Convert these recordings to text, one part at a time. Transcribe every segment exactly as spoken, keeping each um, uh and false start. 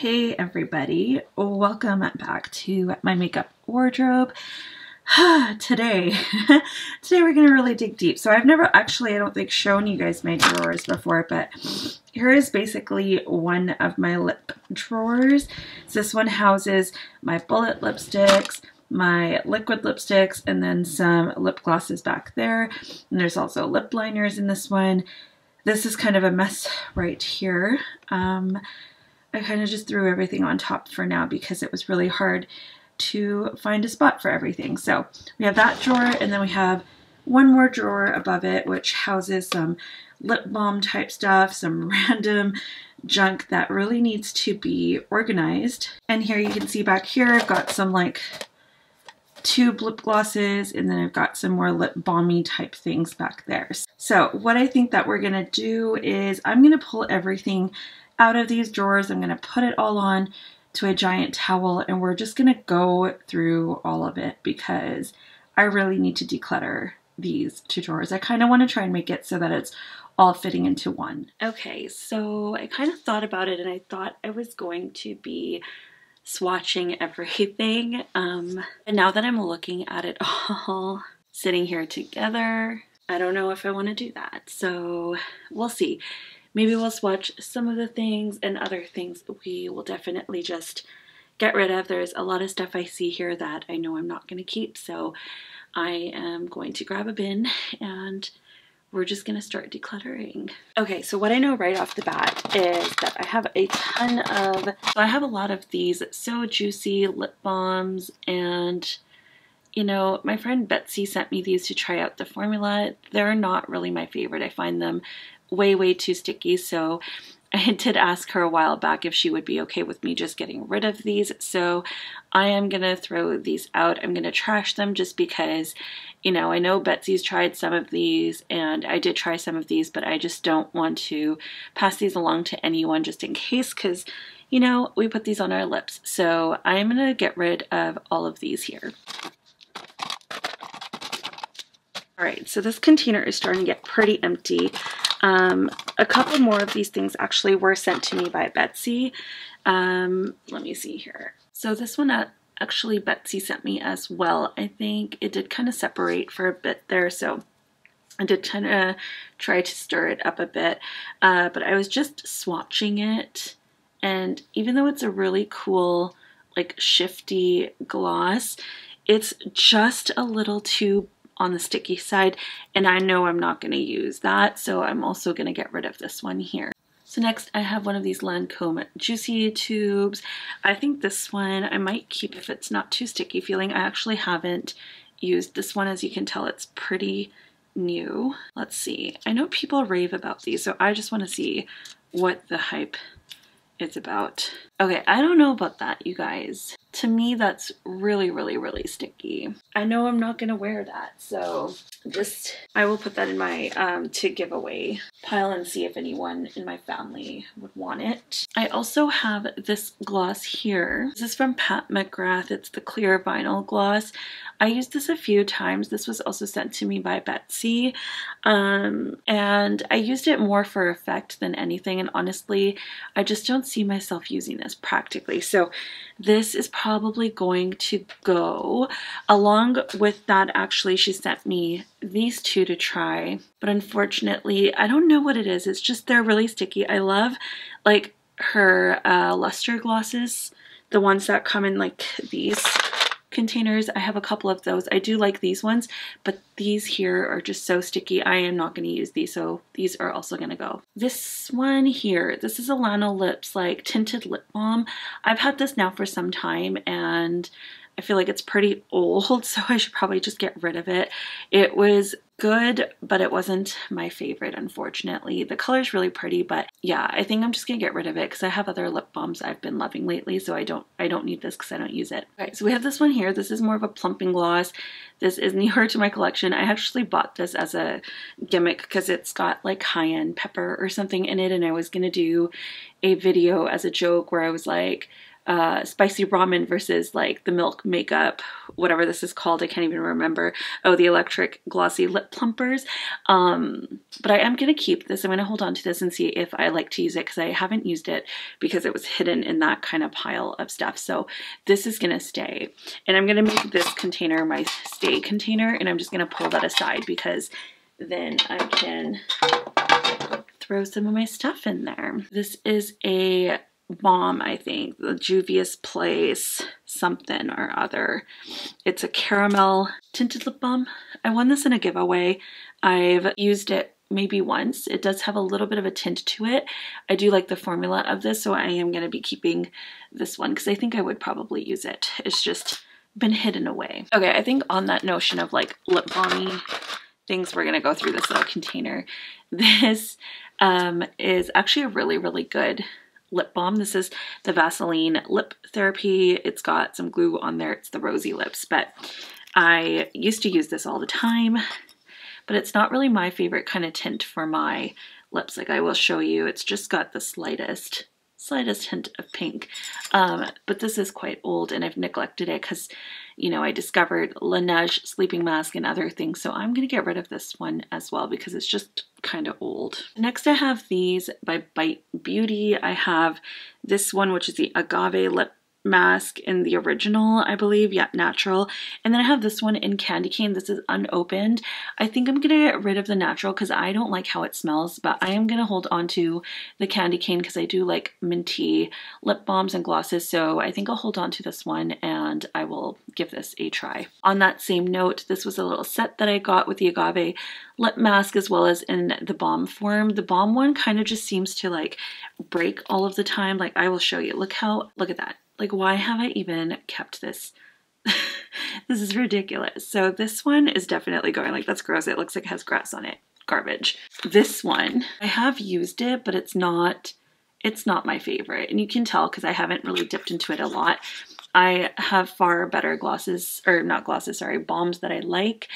Hey everybody, welcome back to my makeup wardrobe. today, today we're gonna really dig deep. So I've never actually, I don't think, shown you guys my drawers before, but here is basically one of my lip drawers. So this one houses my bullet lipsticks, my liquid lipsticks, and then some lip glosses back there. And there's also lip liners in this one. This is kind of a mess right here. Um, I kind of just threw everything on top for now because it was really hard to find a spot for everything. So we have that drawer, and then we have one more drawer above it which houses some lip balm type stuff, some random junk that really needs to be organized. And here you can see back here I've got some like tube lip glosses, and then I've got some more lip balmy type things back there. So what I think that we're gonna do is I'm gonna pull everything out of these drawers, I'm gonna put it all on to a giant towel, and we're just gonna go through all of it because I really need to declutter these two drawers. I kind of want to try and make it so that it's all fitting into one. Okay, so I kind of thought about it, and I thought I was going to be swatching everything, um, and now that I'm looking at it all sitting here together, I don't know if I want to do that, so we'll see. Maybe we'll swatch some of the things, and other things we will definitely just get rid of. There's a lot of stuff I see here that I know I'm not going to keep, so I am going to grab a bin and we're just going to start decluttering. Okay, so what I know right off the bat is that I have a ton of, so I have a lot of these So Juicy lip balms, and you know, my friend Betsy sent me these to try out the formula. They're not really my favorite. I find them way, way too sticky, so I did ask her a while back if she would be okay with me just getting rid of these, so I am gonna throw these out. I'm gonna trash them just because, you know, I know Betsy's tried some of these, and I did try some of these, but I just don't want to pass these along to anyone just in case, because, you know, we put these on our lips. So I'm gonna get rid of all of these here. All right, so this container is starting to get pretty empty. Um, a couple more of these things actually were sent to me by Betsy. Um, let me see here. So this one actually Betsy sent me as well. I think it did kind of separate for a bit there, so I did kind of try to stir it up a bit, uh, but I was just swatching it, and even though it's a really cool, like, shifty gloss, it's just a little too on the sticky side, and I know I'm not going to use that, so I'm also going to get rid of this one here. So next I have one of these Lancome Juicy tubes. I think this one I might keep if it's not too sticky feeling. I actually haven't used this one, as you can tell it's pretty new. Let's see, I know people rave about these, so I just want to see what the hype is about. Okay, I don't know about that, you guys. To me, that's really, really, really sticky. I know I'm not gonna wear that, so just, I will put that in my um, to give away pile and see if anyone in my family would want it. I also have this gloss here. This is from Pat McGrath. It's the Clear Vinyl Gloss. I used this a few times. This was also sent to me by Betsy, um, and I used it more for effect than anything, and honestly, I just don't see myself using this practically, so this is probably going to go. Along with that, actually, she sent me these two to try, but unfortunately, I don't know what it is. It's just they're really sticky. I love, like, her uh, luster glosses, the ones that come in, like, these containers. I have a couple of those. I do like these ones, but these here are just so sticky. I am not going to use these, so these are also going to go. This one here, this is Alana Lips, like, tinted lip balm. I've had this now for some time, and I feel like it's pretty old, so I should probably just get rid of it. It was good, but it wasn't my favorite, unfortunately. The color's really pretty, but yeah, I think I'm just gonna get rid of it because I have other lip balms I've been loving lately, so I don't I don't need this because I don't use it. All right, so we have this one here. This is more of a plumping gloss. This is newer to my collection. I actually bought this as a gimmick because it's got like cayenne pepper or something in it, and I was gonna do a video as a joke where I was like, uh, spicy ramen versus like the milk makeup, whatever this is called, I can't even remember. Oh, the electric glossy lip plumpers. Um, but I am going to keep this. I'm going to hold on to this and see if I like to use it, because I haven't used it because it was hidden in that kind of pile of stuff. So this is going to stay, and I'm going to make this container my stay container, and I'm just going to pull that aside because then I can throw some of my stuff in there. This is a bomb, I think, the Juvia's Place something or other. It's a caramel tinted lip balm. I won this in a giveaway. I've used it maybe once. It does have a little bit of a tint to it. I do like the formula of this, so I am going to be keeping this one because I think I would probably use it. It's just been hidden away. Okay, I think on that notion of like lip balmy things, we're going to go through this little container. This um, is actually a really, really good lip balm. This is the Vaseline Lip Therapy. It's got some glue on there. It's the rosy lips, but I used to use this all the time, but it's not really my favorite kind of tint for my lips. Like I will show you, it's just got the slightest, slightest hint of pink. Um, but this is quite old and I've neglected it because, you know, I discovered Laneige sleeping mask and other things. So I'm going to get rid of this one as well because it's just kind of old. Next I have these by Bite Beauty. I have this one, which is the Agave Lip Mask in the original, I believe. Yeah, natural. And then I have this one in Candy Cane. This is unopened. I think I'm going to get rid of the natural because I don't like how it smells, but I am going to hold on to the Candy Cane because I do like minty lip balms and glosses. So I think I'll hold on to this one and I will give this a try. On that same note, this was a little set that I got with the Agave Lip Mask as well as in the balm form. The balm one kind of just seems to like break all of the time. Like I will show you. Look how, look at that. Like, why have I even kept this? This is ridiculous. So this one is definitely going like, that's gross. It looks like it has grass on it. Garbage. This one, I have used it, but it's not, it's not my favorite. And you can tell because I haven't really dipped into it a lot. I have far better glosses, or not glosses, sorry, balms that I like.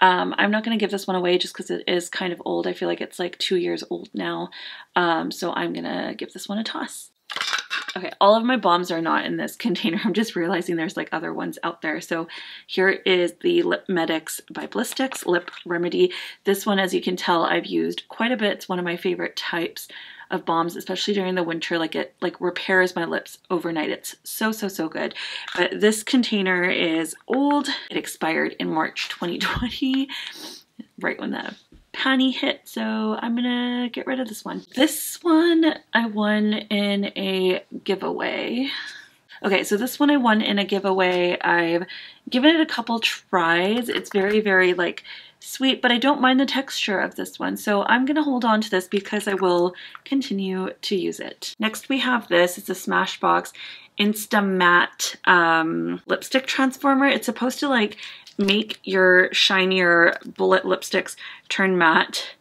Um, I'm not going to give this one away just because it is kind of old. I feel like it's like two years old now. Um, so I'm going to give this one a toss. Okay, all of my balms are not in this container. I'm just realizing there's like other ones out there. So here is the Lip Medics by Blistix Lip Remedy. This one, as you can tell, I've used quite a bit. It's one of my favorite types of balms, especially during the winter. Like it like repairs my lips overnight. It's so, so, so good. But this container is old. It expired in March twenty twenty, right when the panty hit, so I'm gonna get rid of this one. This one I won in a giveaway. Okay, so this one I won in a giveaway. I've given it a couple tries. It's very, very like sweet, but I don't mind the texture of this one. So I'm gonna hold on to this because I will continue to use it. Next we have this, it's a Smashbox Insta Matte um, Lipstick Transformer. It's supposed to like make your shinier bullet lipsticks turn matte.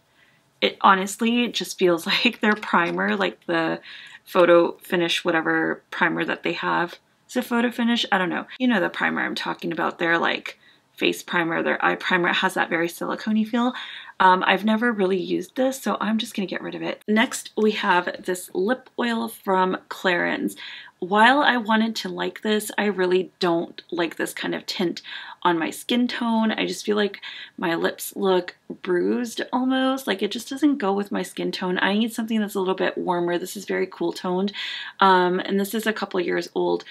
It honestly just feels like their primer, like the photo finish, whatever primer that they have. It's a photo finish. I don't know. You know the primer I'm talking about. Their like face primer, their eye primer. It has that very silicone-y feel. Um, I've never really used this, so I'm just going to get rid of it. Next, we have this lip oil from Clarins. While I wanted to like this, I really don't like this kind of tint on my skin tone. I just feel like my lips look bruised almost. Like it just doesn't go with my skin tone. I need something that's a little bit warmer. This is very cool toned. Um, and this is a couple years old.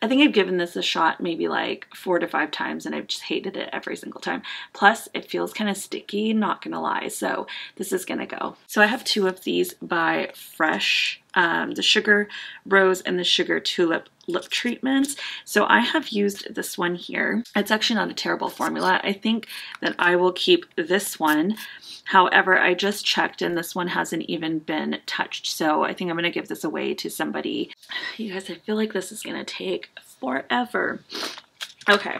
I think I've given this a shot maybe like four to five times and I've just hated it every single time. Plus it feels kind of sticky, not gonna lie. So this is gonna go. So I have two of these by Fresh. Um, the Sugar Rose and the Sugar Tulip Lip Treatments. So I have used this one here. It's actually not a terrible formula. I think that I will keep this one. However, I just checked and this one hasn't even been touched. So I think I'm going to give this away to somebody. You guys, I feel like this is going to take forever. Okay,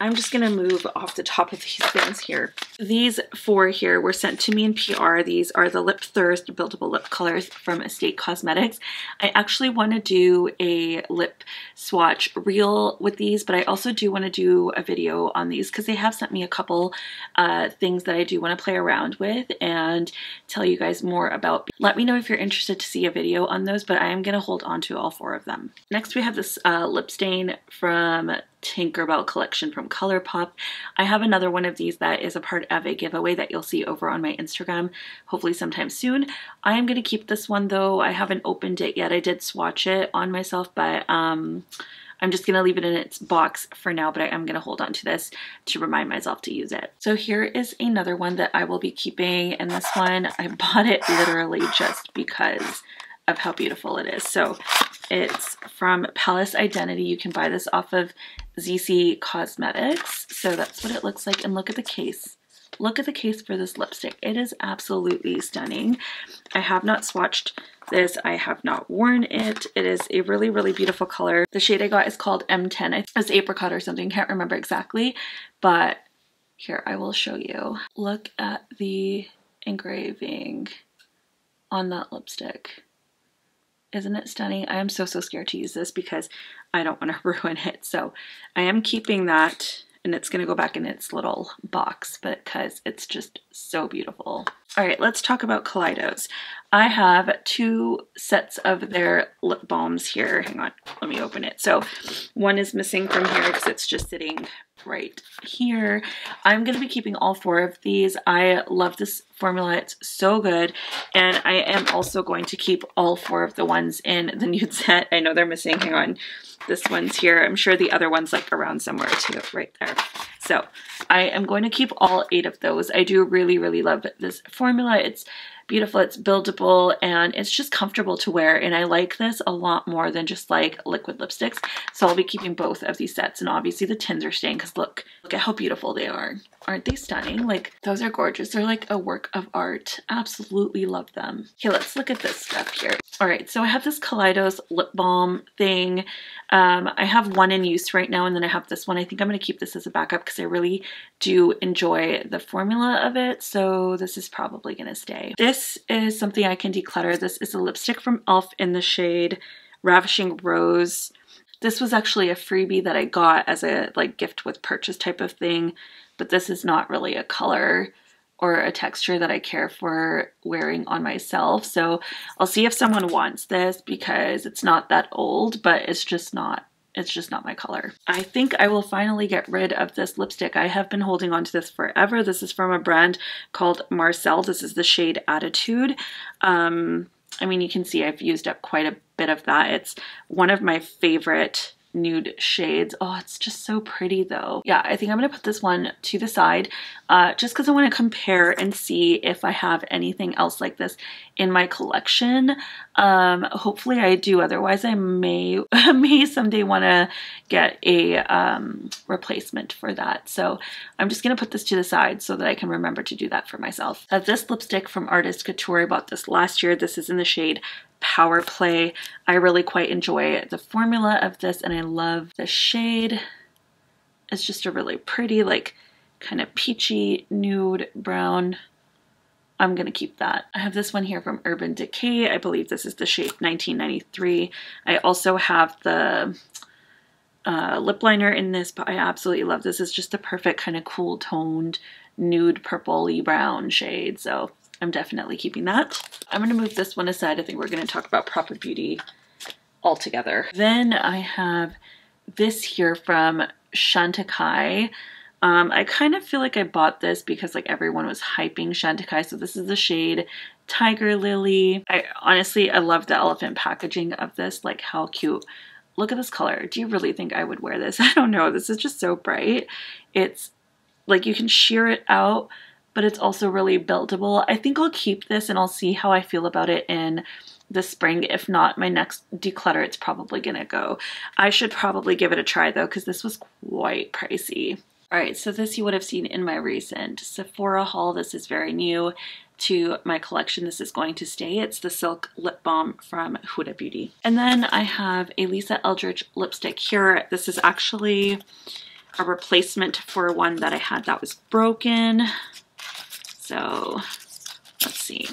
I'm just going to move off the top of these things here. These four here were sent to me in P R. These are the Lip Thirst Buildable Lip Colors from Estate Cosmetics. I actually want to do a lip swatch reel with these, but I also do want to do a video on these because they have sent me a couple uh, things that I do want to play around with and tell you guys more about. Let me know if you're interested to see a video on those, but I am going to hold on to all four of them. Next we have this uh, lip stain from Tinkerbell collection from Colourpop. I have another one of these that is a part of a giveaway that you'll see over on my Instagram, hopefully sometime soon. I am going to keep this one though. I haven't opened it yet. I did swatch it on myself, but um, I'm just going to leave it in its box for now, but I am going to hold on to this to remind myself to use it. So here is another one that I will be keeping, and this one, I bought it literally just because of how beautiful it is. So it's from Palace Identity. You can buy this off of Z C Cosmetics. So that's what it looks like. And look at the case. Look at the case for this lipstick. It is absolutely stunning. I have not swatched this. I have not worn it. It is a really, really beautiful color. The shade I got is called M ten. I think it's apricot or something. Can't remember exactly. But here, I will show you. Look at the engraving on that lipstick. Isn't it stunning? I am so, so scared to use this because I don't want to ruin it. So I am keeping that, and it's going to go back in its little box because it's just so beautiful. All right, let's talk about Kaleidos. I have two sets of their lip balms here. Hang on, let me open it. So one is missing from here because it's just sitting right here. I'm going to be keeping all four of these. I love this formula. It's so good. And I am also going to keep all four of the ones in the nude set. I know they're missing. Hang on. This one's here. I'm sure the other one's like around somewhere too, right there. So I am going to keep all eight of those. I do really, really love this formula. It's beautiful, it's buildable, and it's just comfortable to wear, and I like this a lot more than just like liquid lipsticks. So I'll be keeping both of these sets, and obviously the tins are staying because look, look at how beautiful they are. Aren't they stunning? Like, those are gorgeous. They're like a work of art. Absolutely love them. Okay, let's look at this stuff here. All right, so I have this Kaleidos lip balm thing. Um, I have one in use right now, and then I have this one. I think I'm going to keep this as a backup because I really do enjoy the formula of it, so this is probably going to stay. This This is something I can declutter. This is a lipstick from E L F in the shade Ravishing Rose. This was actually a freebie that I got as a like gift with purchase type of thing, but this is not really a color or a texture that I care for wearing on myself. So I'll see if someone wants this because it's not that old, but it's just not It's just not my color. I think I will finally get rid of this lipstick. I have been holding on to this forever. This is from a brand called Marcel. This is the shade Attitude. Um, I mean, you can see I've used up quite a bit of that. It's one of my favorite nude shades. Oh, it's just so pretty though. Yeah, I think I'm gonna put this one to the side uh, just because I want to compare and see if I have anything else like this in my collection. Um, hopefully I do, otherwise I may may someday want to get a um, replacement for that. So I'm just gonna put this to the side so that I can remember to do that for myself. I have this lipstick from Artist Couture. I bought this last year. This is in the shade Power Play. I really quite enjoy the formula of this, and I love the shade. It's just a really pretty, like, kind of peachy nude brown. I'm gonna keep that. I have this one here from Urban Decay. I believe this is the shade nineteen ninety-three. I also have the uh, lip liner in this, but I absolutely love this. It's just the perfect kind of cool toned nude purpley brown shade, so I'm definitely keeping that. I'm going to move this one aside. I think we're going to talk about proper beauty altogether. Then I have this here from Chantecaille. Um, I kind of feel like I bought this because like everyone was hyping Chantecaille. So this is the shade Tiger Lily. I honestly, I love the elephant packaging of this. Like, how cute. Look at this color. Do you really think I would wear this? I don't know. This is just so bright. It's like you can sheer it out, but it's also really buildable. I think I'll keep this and I'll see how I feel about it in the spring. If not, my next declutter, it's probably gonna go. I should probably give it a try though, because this was quite pricey. All right, so this you would have seen in my recent Sephora haul. This is very new to my collection. This is going to stay. It's the Silk Lip Balm from Huda Beauty. And then I have a Lisa Eldridge lipstick here. This is actually a replacement for one that I had that was broken. So let's see.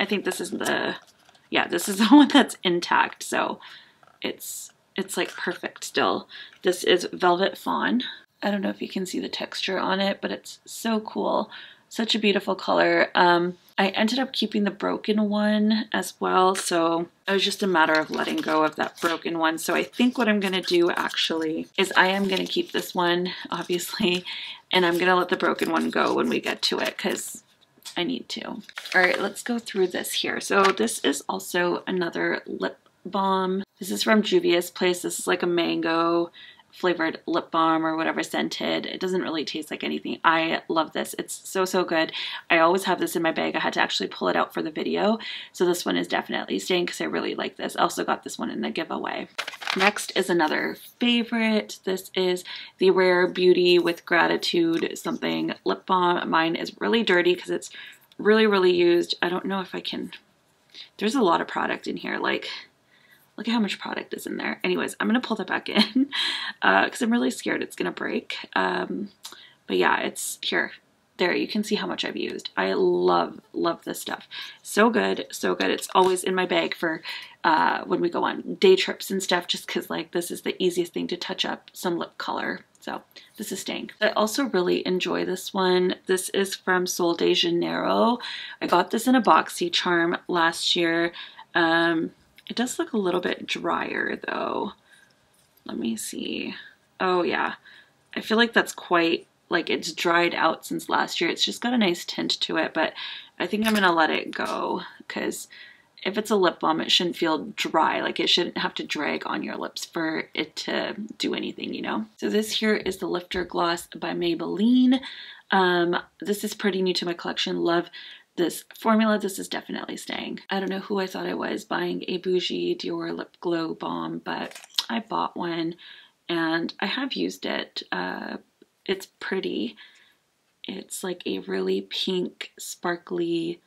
I think this is the, yeah, this is the one that's intact. So it's, it's like perfect still. This is Velvet Fawn. I don't know if you can see the texture on it, but it's so cool. Such a beautiful color. Um, I ended up keeping the broken one as well. So it was just a matter of letting go of that broken one. So I think what I'm going to do actually is I am going to keep this one, obviously, and I'm going to let the broken one go when we get to it because I need to. All right, let's go through this here. So this is also another lip balm. This is from Juvia's Place. This is like a mango flavored lip balm or whatever scented. It doesn't really taste like anything. I love this. It's so, so good. I always have this in my bag. I had to actually pull it out for the video. So this one is definitely staying because I really like this. I also got this one in the giveaway. Next is another favorite. This is the Rare Beauty with Gratitude something lip balm. Mine is really dirty because it's really, really used. I don't know if I can, there's a lot of product in here. Like, look at how much product is in there. Anyways, I'm going to pull that back in because uh, I'm really scared it's going to break. Um, but yeah, it's here. There, you can see how much I've used. I love, love this stuff. So good, so good. It's always in my bag for uh, when we go on day trips and stuff just because like this is the easiest thing to touch up some lip color. So this is staying. I also really enjoy this one. This is from Sol de Janeiro. I got this in a BoxyCharm last year. Um... It does look a little bit drier though. Let me see. Oh yeah. I feel like that's quite, like it's dried out since last year. It's just got a nice tint to it, but I think I'm gonna let it go because if it's a lip balm, it shouldn't feel dry. Like it shouldn't have to drag on your lips for it to do anything, you know? So this here is the Lifter Gloss by Maybelline. Um, this is pretty new to my collection. Love this formula. This is definitely staying. I don't know who I thought I was buying a bougie Dior lip glow balm, but I bought one and I have used it. Uh, it's pretty. It's like a really pink, sparkly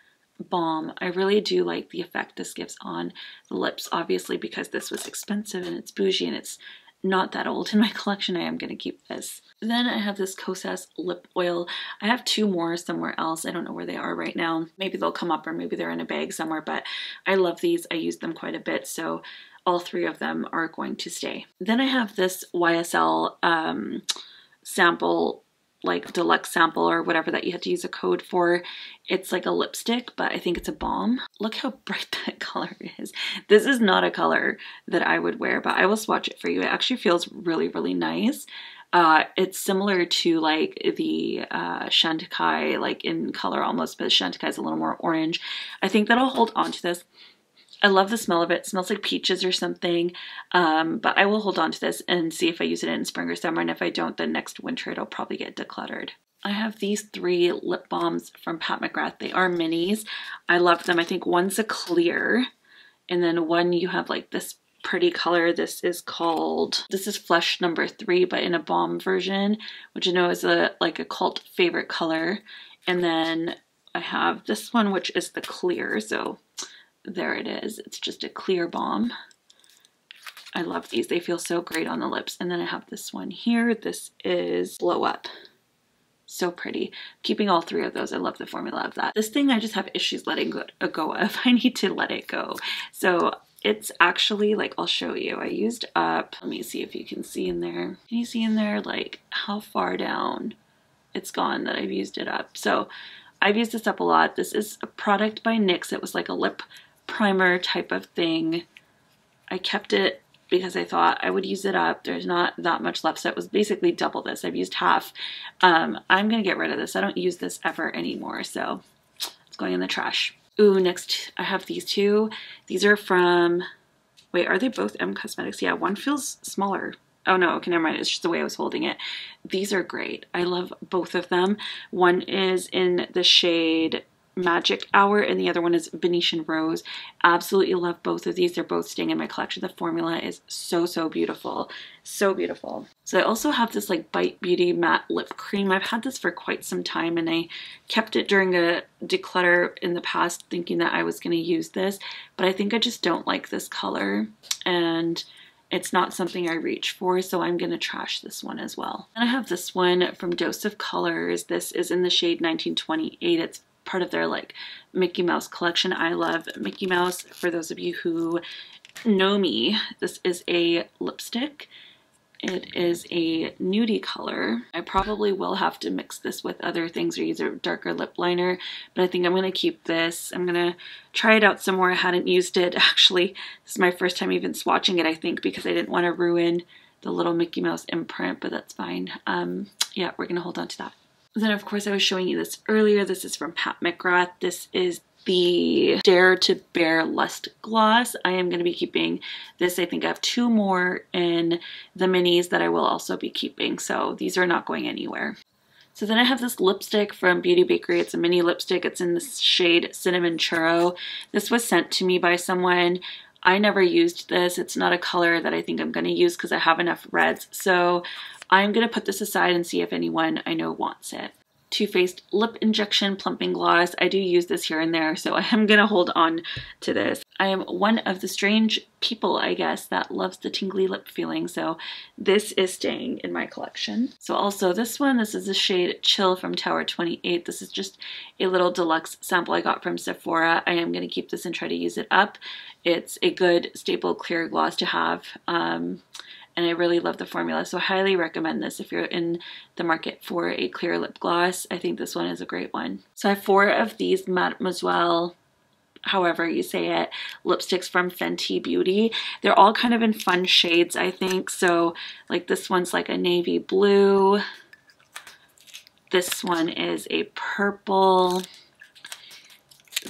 balm. I really do like the effect this gives on the lips, obviously, because this was expensive and it's bougie and it's not that old in my collection. I am going to keep this. Then I have this Kosas lip oil. I have two more somewhere else. I don't know where they are right now. Maybe they'll come up or maybe they're in a bag somewhere, but I love these. I use them quite a bit. So all three of them are going to stay. Then I have this Y S L um, sample, like deluxe sample or whatever that you had to use a code for. It's like a lipstick, but I think it's a balm. Look how bright that color is. This is not a color that I would wear, but I will swatch it for you. It actually feels really, really nice. Uh, it's similar to like the uh, Chantecaille, like in color almost, but Chantecaille is a little more orange. I think that I'll hold on to this. I love the smell of it. It smells like peaches or something, um, but I will hold on to this and see if I use it in spring or summer, and if I don't, then next winter it'll probably get decluttered. I have these three lip balms from Pat McGrath. They are minis. I love them. I think one's a clear, and then one you have like this pretty color. This is called, this is Flush Number Three, but in a balm version, which I know is a like a cult favorite color. And then I have this one, which is the clear, so there it is. It's just a clear balm. I love these. They feel so great on the lips. And then I have this one here. This is Blow Up. So pretty. Keeping all three of those. I love the formula of that. This thing I just have issues letting go of. I need to let it go. So it's actually like, I'll show you. I used up. Let me see if you can see in there. Can you see in there like how far down it's gone that I've used it up? So I've used this up a lot. This is a product by NYX. It was like a lip primer type of thing. I kept it because I thought I would use it up. There's not that much left, so it was basically double this. I've used half. Um, I'm gonna get rid of this. I don't use this ever anymore, so it's going in the trash. Ooh, next I have these two. These are from, wait, are they both M Cosmetics? Yeah, one feels smaller. Oh no, okay, never mind. It's just the way I was holding it. These are great. I love both of them. One is in the shade Magic Hour and the other one is Venetian Rose. Absolutely love both of these. They're both staying in my collection. The formula is so, so beautiful. So beautiful. So I also have this like Bite Beauty matte lip cream. I've had this for quite some time and I kept it during a declutter in the past thinking that I was going to use this, but I think I just don't like this color and it's not something I reach for, so I'm going to trash this one as well. And I have this one from Dose of Colors. This is in the shade nineteen twenty-eight. It's part of their like Mickey Mouse collection. I love Mickey Mouse. For those of you who know me, this is a lipstick. It is a nudie color. I probably will have to mix this with other things or use a darker lip liner, but I think I'm going to keep this. I'm going to try it out some more. I hadn't used it, actually. This is my first time even swatching it, I think, because I didn't want to ruin the little Mickey Mouse imprint, but that's fine. Um, yeah, we're going to hold on to that. Then, of course, I was showing you this earlier. This is from Pat McGrath. This is the Dare to Bear Lust Gloss. I am going to be keeping this. I think I have two more in the minis that I will also be keeping, so these are not going anywhere. So then I have this lipstick from Beauty Bakery. It's a mini lipstick. It's in the shade Cinnamon Churro. This was sent to me by someone. I never used this. It's not a color that I think I'm going to use because I have enough reds, so I'm going to put this aside and see if anyone I know wants it. Too Faced Lip Injection Plumping Gloss. I do use this here and there, so I am going to hold on to this. I am one of the strange people, I guess, that loves the tingly lip feeling, so this is staying in my collection. So also this one, this is the shade Chill from Tower twenty-eight. This is just a little deluxe sample I got from Sephora. I am going to keep this and try to use it up. It's a good staple clear gloss to have. Um... And I really love the formula, so I highly recommend this if you're in the market for a clear lip gloss. I think this one is a great one. So I have four of these Mademoiselle, however you say it, lipsticks from Fenty Beauty. They're all kind of in fun shades, I think. So like this one's like a navy blue. This one is a purple.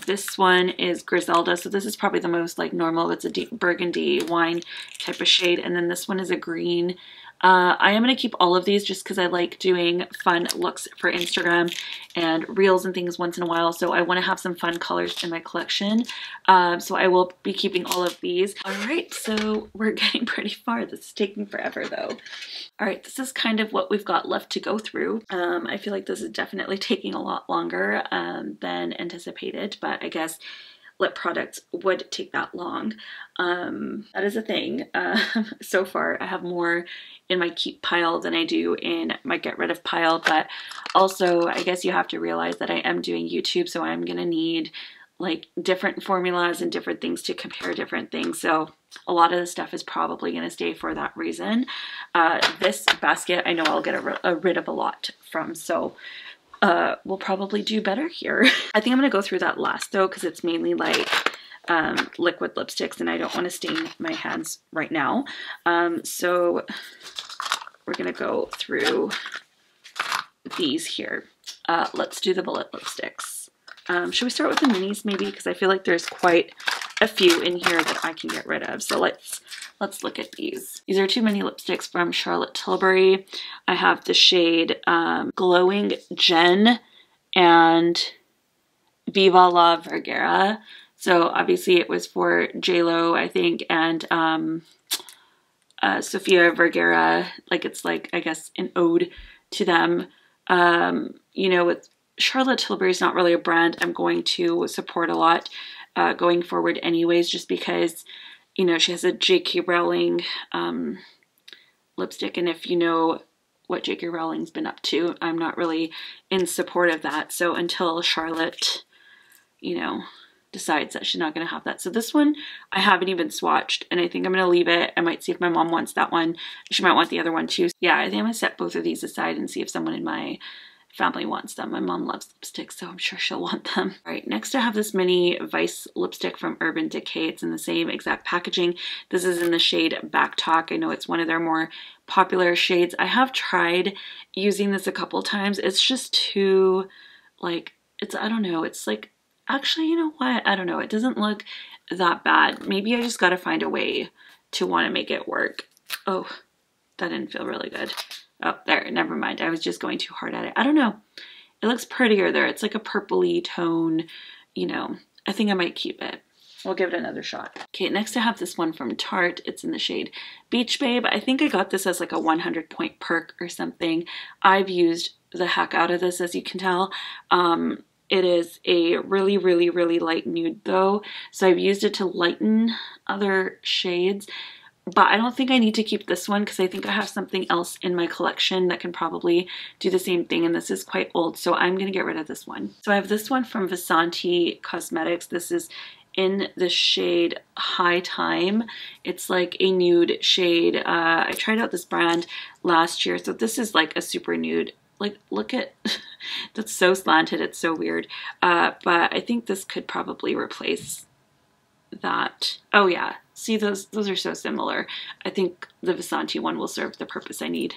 This one is Griselda, so this is probably the most like normal. It's a deep burgundy wine type of shade, and then this one is a green. Uh, I am going to keep all of these just because I like doing fun looks for Instagram and reels and things once in a while, so I want to have some fun colors in my collection. Um, so I will be keeping all of these. Alright, so we're getting pretty far. This is taking forever though. Alright, this is kind of what we've got left to go through. Um, I feel like this is definitely taking a lot longer um, than anticipated, but I guess lip products would take that long. Um, that is a thing. Uh, so far I have more in my keep pile than I do in my get rid of pile, but also I guess you have to realize that I am doing YouTube, so I'm gonna need like different formulas and different things to compare different things, so a lot of the stuff is probably gonna stay for that reason. Uh, this basket I know I'll get a, a rid of a lot from, so Uh, we'll probably do better here. I think I'm going to go through that last though, because it's mainly like um, liquid lipsticks and I don't want to stain my hands right now. Um, so we're going to go through these here. Uh, let's do the bullet lipsticks. Um, should we start with the minis maybe? Because I feel like there's quite a few in here that I can get rid of. So let's let's look at these. These are two mini lipsticks from Charlotte Tilbury. I have the shade um, Glowing Gen and Viva La Vergara. So obviously it was for J Lo, I think, and um, uh, Sofia Vergara. Like it's like, I guess, an ode to them. Um, you know, with Charlotte Tilbury is not really a brand I'm going to support a lot Uh, going forward anyways, just because, you know, she has a J K Rowling um, lipstick, and if you know what J K Rowling's been up to, I'm not really in support of that. So until Charlotte, you know, decides that she's not going to have that. So this one I haven't even swatched, and I think I'm going to leave it. I might see if my mom wants that one. She might want the other one too. Yeah, I think I'm going to set both of these aside and see if someone in my family wants them. My mom loves lipsticks, so I'm sure she'll want them. All right, next I have this mini Vice lipstick from Urban Decay. It's in the same exact packaging. This is in the shade Backtalk. I know it's one of their more popular shades. I have tried using this a couple times. It's just too, like, it's, I don't know, it's like, actually, you know what? I don't know. It doesn't look that bad. Maybe I just gotta find a way to want to make it work. Oh, that didn't feel really good. Oh, there, never mind. I was just going too hard at it. I don't know. It looks prettier there. It's like a purpley tone, you know. I think I might keep it. We'll give it another shot. Okay, next I have this one from Tarte. It's in the shade Beach Babe. I think I got this as like a one hundred point perk or something. I've used the heck out of this, as you can tell. Um, it is a really, really, really light nude though. So I've used it to lighten other shades. But I don't think I need to keep this one because I think I have something else in my collection that can probably do the same thing. And this is quite old, so I'm going to get rid of this one. So I have this one from Vasanti Cosmetics. This is in the shade High Time. It's like a nude shade. Uh, I tried out this brand last year. So this is like a super nude. Like, look at, that's so slanted. It's so weird. Uh, but I think this could probably replace that. Oh yeah. See, those those are so similar. I think the Vasanti one will serve the purpose I need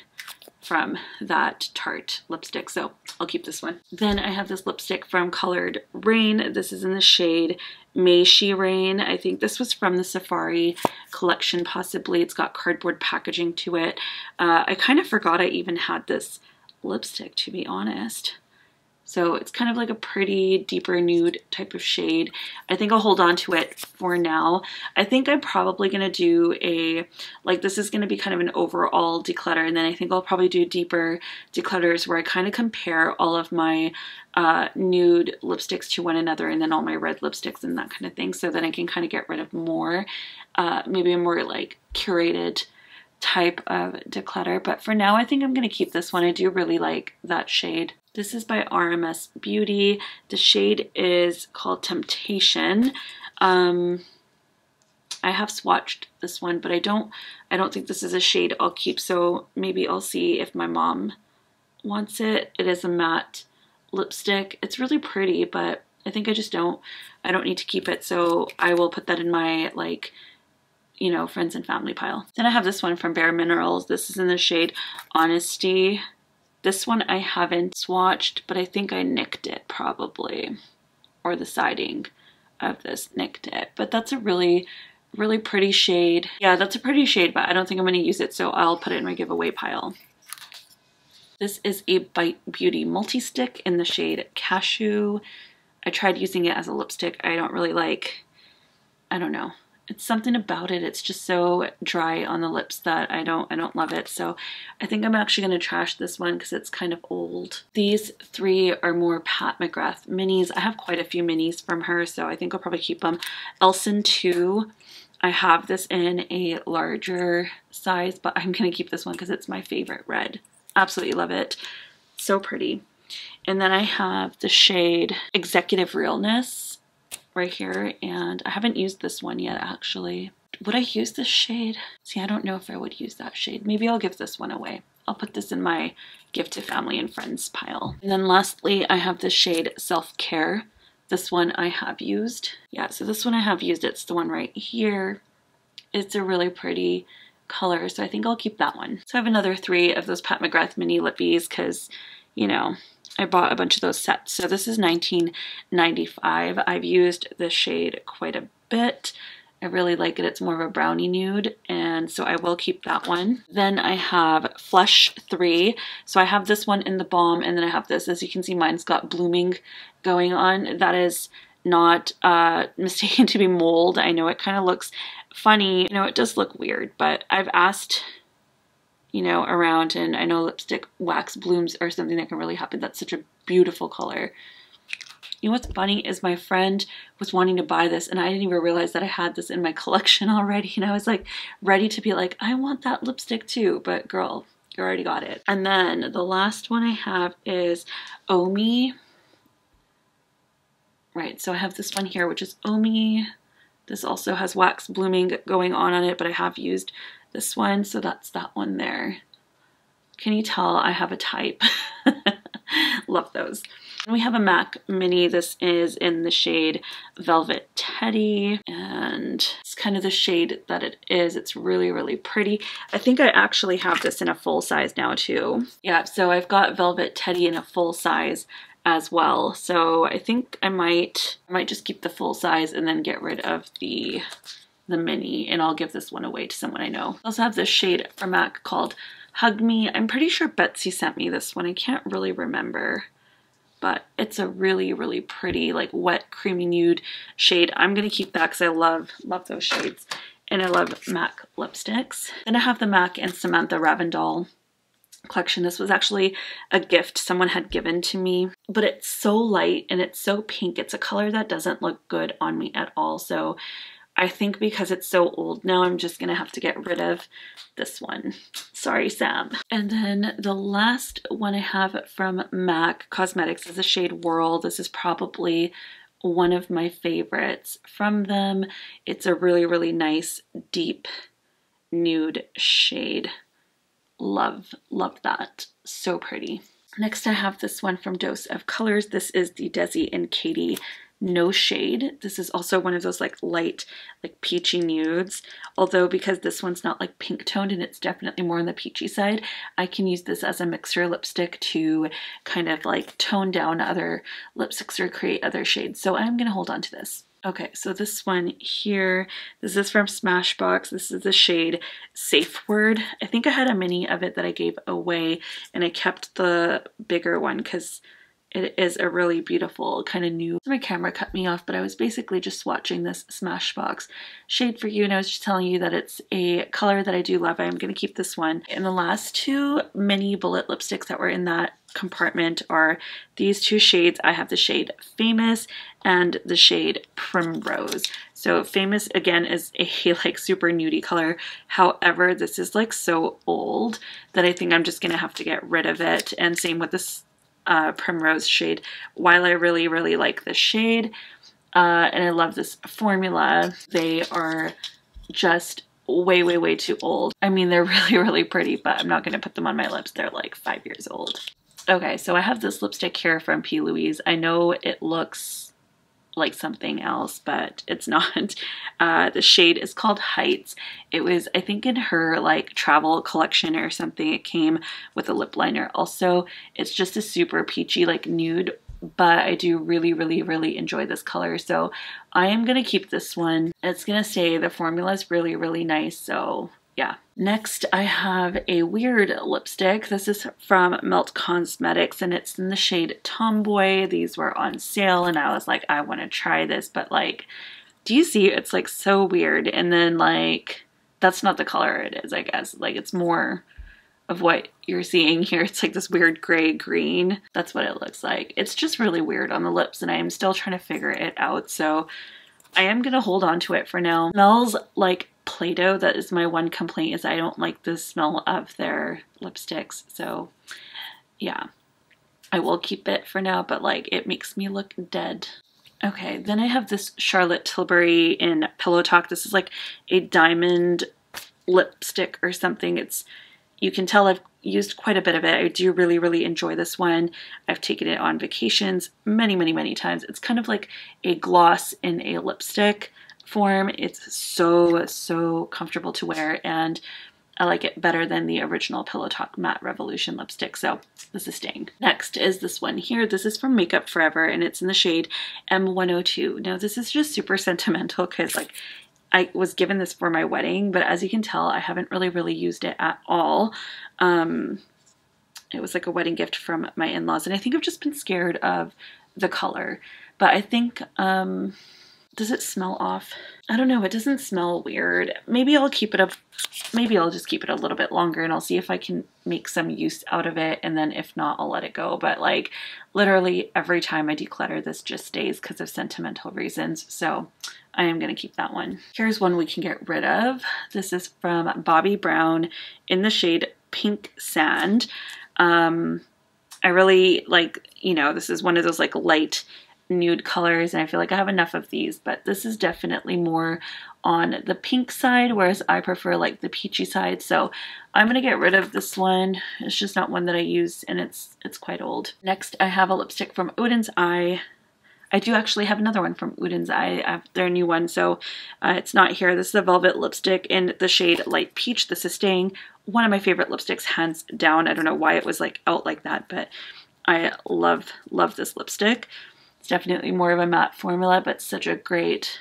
from that Tarte lipstick, so I'll keep this one. Then I have this lipstick from Colored Rain. This is in the shade May She Rain. I think this was from the Safari collection, possibly. It's got cardboard packaging to it. Uh, I kind of forgot I even had this lipstick, to be honest. So it's kind of like a pretty deeper nude type of shade. I think I'll hold on to it for now. I think I'm probably going to do a, like this is going to be kind of an overall declutter. And then I think I'll probably do deeper declutters where I kind of compare all of my uh, nude lipsticks to one another and then all my red lipsticks and that kind of thing. So that I can kind of get rid of more, uh, maybe a more like curated type of declutter. But for now, I think I'm going to keep this one. I do really like that shade. This is by R M S Beauty. The shade is called Temptation. Um, I have swatched this one, but I don't I don't think this is a shade I'll keep, so maybe I'll see if my mom wants it. It is a matte lipstick. It's really pretty, but I think I just don't I don't need to keep it, so I will put that in my like you know, friends and family pile. Then I have this one from Bare Minerals. This is in the shade Honesty. This one I haven't swatched, but I think I nicked it probably, or the siding of this nicked it. But that's a really, really pretty shade. Yeah, that's a pretty shade, but I don't think I'm going to use it, so I'll put it in my giveaway pile. This is a Bite Beauty Multi-Stick in the shade Cashew. I tried using it as a lipstick. I don't really like, I don't know. It's something about it. It's just so dry on the lips that I don't I don't love it. So I think I'm actually going to trash this one because it's kind of old. These three are more Pat McGrath minis. I have quite a few minis from her, so I think I'll probably keep them. Elson two. I have this in a larger size, but I'm going to keep this one because it's my favorite red. Absolutely love it. So pretty. And then I have the shade Executive Realness right here, and I haven't used this one yet. Actually, would I use this shade? See, I don't know if I would use that shade. Maybe I'll give this one away. I'll put this in my gift to family and friends pile. And then lastly, I have the shade Self-Care. This one I have used. Yeah, so this one I have used. It's the one right here. It's a really pretty color, so I think I'll keep that one. So I have another three of those Pat McGrath mini lippies because, you know, I bought a bunch of those sets. So this is nineteen ninety-five. I've used this shade quite a bit. I really like it. It's more of a brownie nude, and so I will keep that one. Then I have Flush three. So I have this one in the Balm, and then I have this. As you can see, mine's got blooming going on. That is not uh, mistaken to be mold. I know it kind of looks funny. You know, it does look weird, but I've asked, you know, around, and I know lipstick wax blooms are something that can really happen. That's such a beautiful color. You know what's funny is my friend was wanting to buy this, and I didn't even realize that I had this in my collection already, and I was like ready to be like, I want that lipstick too, but girl, you already got it. And then the last one I have is Omi. Right, so I have this one here, which is Omi. This also has wax blooming going on on it, but I have used this one, so that's that one there. Can you tell I have a type? Love those. And we have a MAC mini. This is in the shade Velvet Teddy, and it's kind of the shade that it is. It's really, really pretty. I think I actually have this in a full size now too. Yeah, so I've got Velvet Teddy in a full size as well. So I think I might, I might just keep the full size and then get rid of the the mini, and I'll give this one away to someone I know. I also have this shade from MAC called Hug Me. I'm pretty sure Betsy sent me this one. I can't really remember, but it's a really, really pretty, like wet, creamy nude shade. I'm going to keep that because I love, love those shades, and I love MAC lipsticks. Then I have the MAC and Samantha Ravindal collection. This was actually a gift someone had given to me, but it's so light and it's so pink. It's a color that doesn't look good on me at all, so I think because it's so old now, I'm just gonna have to get rid of this one. Sorry, Sam. And then the last one I have from M Cosmetics is the shade Whirl. This is probably one of my favorites from them. It's a really, really nice, deep nude shade. Love, love that. So pretty. Next, I have this one from Dose of Colors. This is the Desi and Katie No Shade. This is also one of those like light, like peachy nudes. Although because this one's not like pink toned and it's definitely more on the peachy side, I can use this as a mixer lipstick to kind of like tone down other lipsticks or create other shades. So I'm going to hold on to this. Okay, so this one here, this is from Smashbox. This is the shade Safe Word. I think I had a mini of it that I gave away, and I kept the bigger one because it is a really beautiful kind of new. My camera cut me off, but I was basically just watching this Smashbox shade for you, and I was just telling you that it's a color that I do love. I'm going to keep this one. And the last two mini bullet lipsticks that were in that compartment are these two shades. I have the shade Famous and the shade Primrose. So Famous, again, is a like super nudie color. However, this is like so old that I think I'm just going to have to get rid of it. And same with this Uh, Primrose shade. While I really really like this shade uh, and I love this formula, they are just way way way too old. I mean, they're really really pretty, but I'm not going to put them on my lips. They're like five years old. Okay, so I have this lipstick here from P. Louise. I know it looks like something else, but it's not. Uh, the shade is called Heights. It was, I think, in her like travel collection or something. It came with a lip liner also. It's just a super peachy like nude, but I do really really really enjoy this color, so I am gonna keep this one. It's gonna stay. The formula is really really nice, so yeah. Next, I have a weird lipstick. This is from Melt Cosmetics, and it's in the shade Tomboy. These were on sale, and I was like, I want to try this, but like, do you see? It's like so weird, and then like, that's not the color it is, I guess. Like, it's more of what you're seeing here. It's like this weird gray green. That's what it looks like. It's just really weird on the lips, and I am still trying to figure it out, so I am going to hold on to it for now. It smells like Play-Doh. That is my one complaint, is I don't like the smell of their lipsticks, so yeah, I will keep it for now, but like, it makes me look dead. Okay, then I have this Charlotte Tilbury in Pillow Talk. This is like a diamond lipstick or something. It's, you can tell I've used quite a bit of it. I do really really enjoy this one. I've taken it on vacations many many many times. It's kind of like a gloss in a lipstick form. It's so so comfortable to wear, and I like it better than the original Pillow Talk Matte Revolution lipstick, so this is staying. Next is this one here. This is from Makeup Forever, and it's in the shade M one oh two. Now this is just super sentimental because like I was given this for my wedding, but as you can tell, I haven't really really used it at all. Um, it was like a wedding gift from my in-laws, and I think I've just been scared of the color, but I think um does it smell off? I don't know. It doesn't smell weird. Maybe I'll keep it up. Maybe I'll just keep it a little bit longer, and I'll see if I can make some use out of it. And then if not, I'll let it go. But like literally every time I declutter, this just stays because of sentimental reasons. So I am going to keep that one. Here's one we can get rid of. This is from Bobbi Brown in the shade Pink Sand. Um, I really like, you know, this is one of those like light nude colors, and I feel like I have enough of these, but this is definitely more on the pink side, whereas I prefer like the peachy side, so I'm gonna get rid of this one. It's just not one that I use, and it's it's quite old. Next, I have a lipstick from Odin's Eye. I do actually have another one from Odin's Eye. I have their new one, so uh, it's not here. This is a velvet lipstick in the shade Light Peach. This is staying. One of my favorite lipsticks, hands down. I don't know why it was like out like that, but I love love this lipstick. It's definitely more of a matte formula, but such a great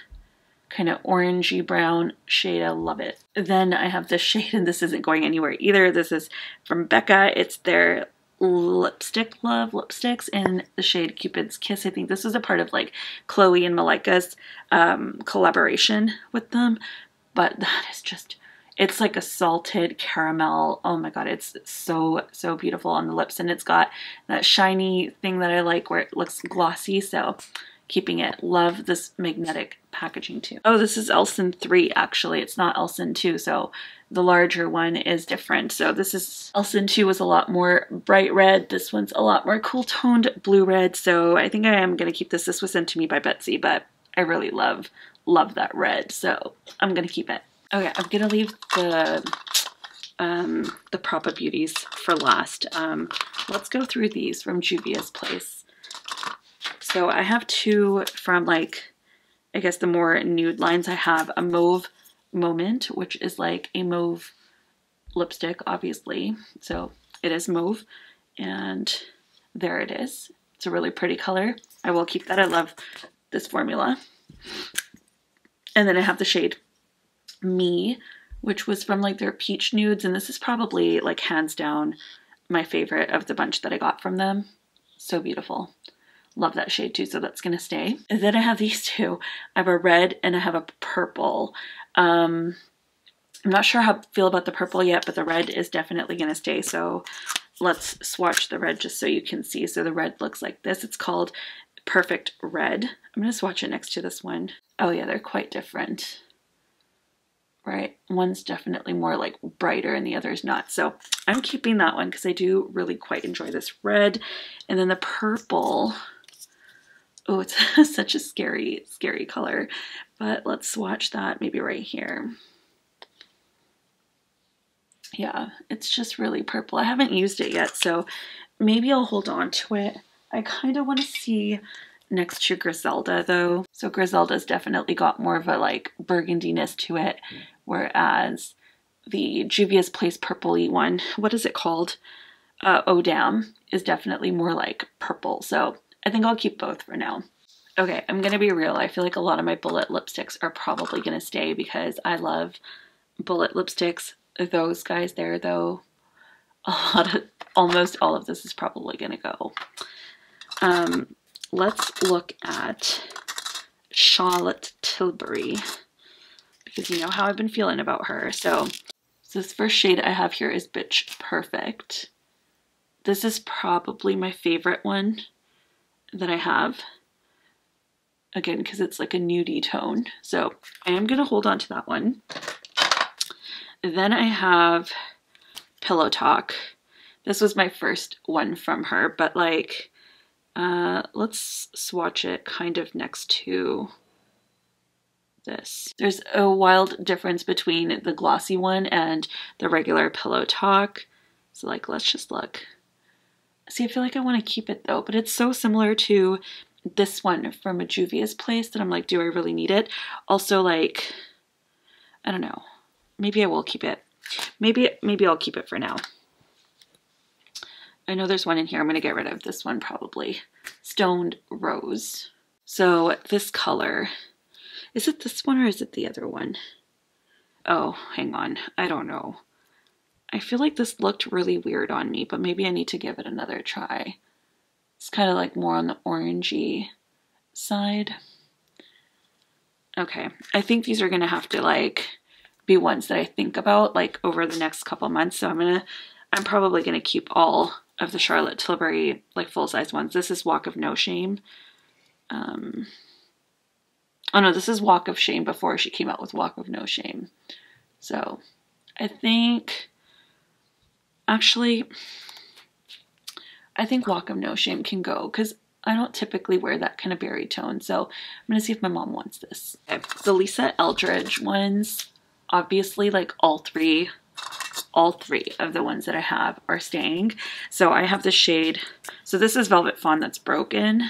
kind of orangey brown shade. I love it. Then I have this shade, and this isn't going anywhere either. This is from Becca. It's their Lipstick Love lipsticks in the shade Cupid's Kiss. I think this was a part of like Chloe and Malaika's um, collaboration with them, but that is just, it's like a salted caramel. Oh my god, it's so so beautiful on the lips, and it's got that shiny thing that I like where it looks glossy, so keeping it. Love this magnetic packaging too. Oh, this is Elson three actually. It's not Elson two, so the larger one is different. So this is Elson two was a lot more bright red. This one's a lot more cool toned blue red. So I think I am going to keep this. This was sent to me by Betsy, but I really love, love that red. So I'm going to keep it. Okay, I'm going to leave the um, the Propa Beauties for last. Um, let's go through these from Juvia's Place. So I have two from, like, I guess the more nude lines. I have a Mauve Moment, which is like a mauve lipstick, obviously. So it is mauve, and there it is. It's a really pretty color. I will keep that. I love this formula. And then I have the shade Me, which was from like their Peach Nudes, and this is probably like hands down my favorite of the bunch that I got from them. So beautiful. Love that shade too, so that's gonna stay. And then I have these two. I have a red and I have a purple. Um, I'm not sure how I feel about the purple yet, but the red is definitely gonna stay. So let's swatch the red just so you can see. So the red looks like this. It's called Perfect Red. I'm gonna swatch it next to this one. Oh yeah, they're quite different, right? One's definitely more like brighter and the other's not. So I'm keeping that one because I do really quite enjoy this red. And then the purple, oh, it's such a scary, scary color. But let's swatch that maybe right here. Yeah, it's just really purple. I haven't used it yet, so maybe I'll hold on to it. I kind of want to see next to Griselda though. So Griselda's definitely got more of a like burgundiness to it, whereas the Juvia's Place purpley one, what is it called? Uh, Odam is definitely more like purple. So I think I'll keep both for now. Okay, I'm gonna be real. I feel like a lot of my bullet lipsticks are probably gonna stay because I love bullet lipsticks. Those guys there though, a lot of, almost all of this is probably gonna go. Um, let's look at Charlotte Tilbury because you know how I've been feeling about her. So, so this first shade I have here is Bitch Perfect. This is probably my favorite one that I have, again, because it's like a nudie tone. So I am going to hold on to that one. Then I have Pillow Talk. This was my first one from her, but like, uh, let's swatch it kind of next to this. There's a wild difference between the glossy one and the regular Pillow Talk. So like, let's just look. See, I feel like I want to keep it though, but it's so similar to this one from a Juvia's Place that I'm like, do I really need it? Also like, I don't know, maybe I will keep it. Maybe, maybe I'll keep it for now. I know there's one in here. I'm going to get rid of this one probably. Stoned Rose. So this color, is it this one or is it the other one? Oh, hang on. I don't know. I feel like this looked really weird on me, but maybe I need to give it another try. It's kind of like more on the orangey side. Okay, I think these are going to have to like be ones that I think about like over the next couple months. So I'm going to, I'm probably going to keep all of the Charlotte Tilbury like full-size ones. This is Walk of No Shame. Um, oh no, this is Walk of Shame before she came out with Walk of No Shame. So I think... Actually, I think Walk of No Shame can go because I don't typically wear that kind of berry tone. So I'm going to see if my mom wants this. Okay. The Lisa Eldridge ones, obviously like all three, all three of the ones that I have are staying. So I have the shade. So this is Velvet Fawn that's broken.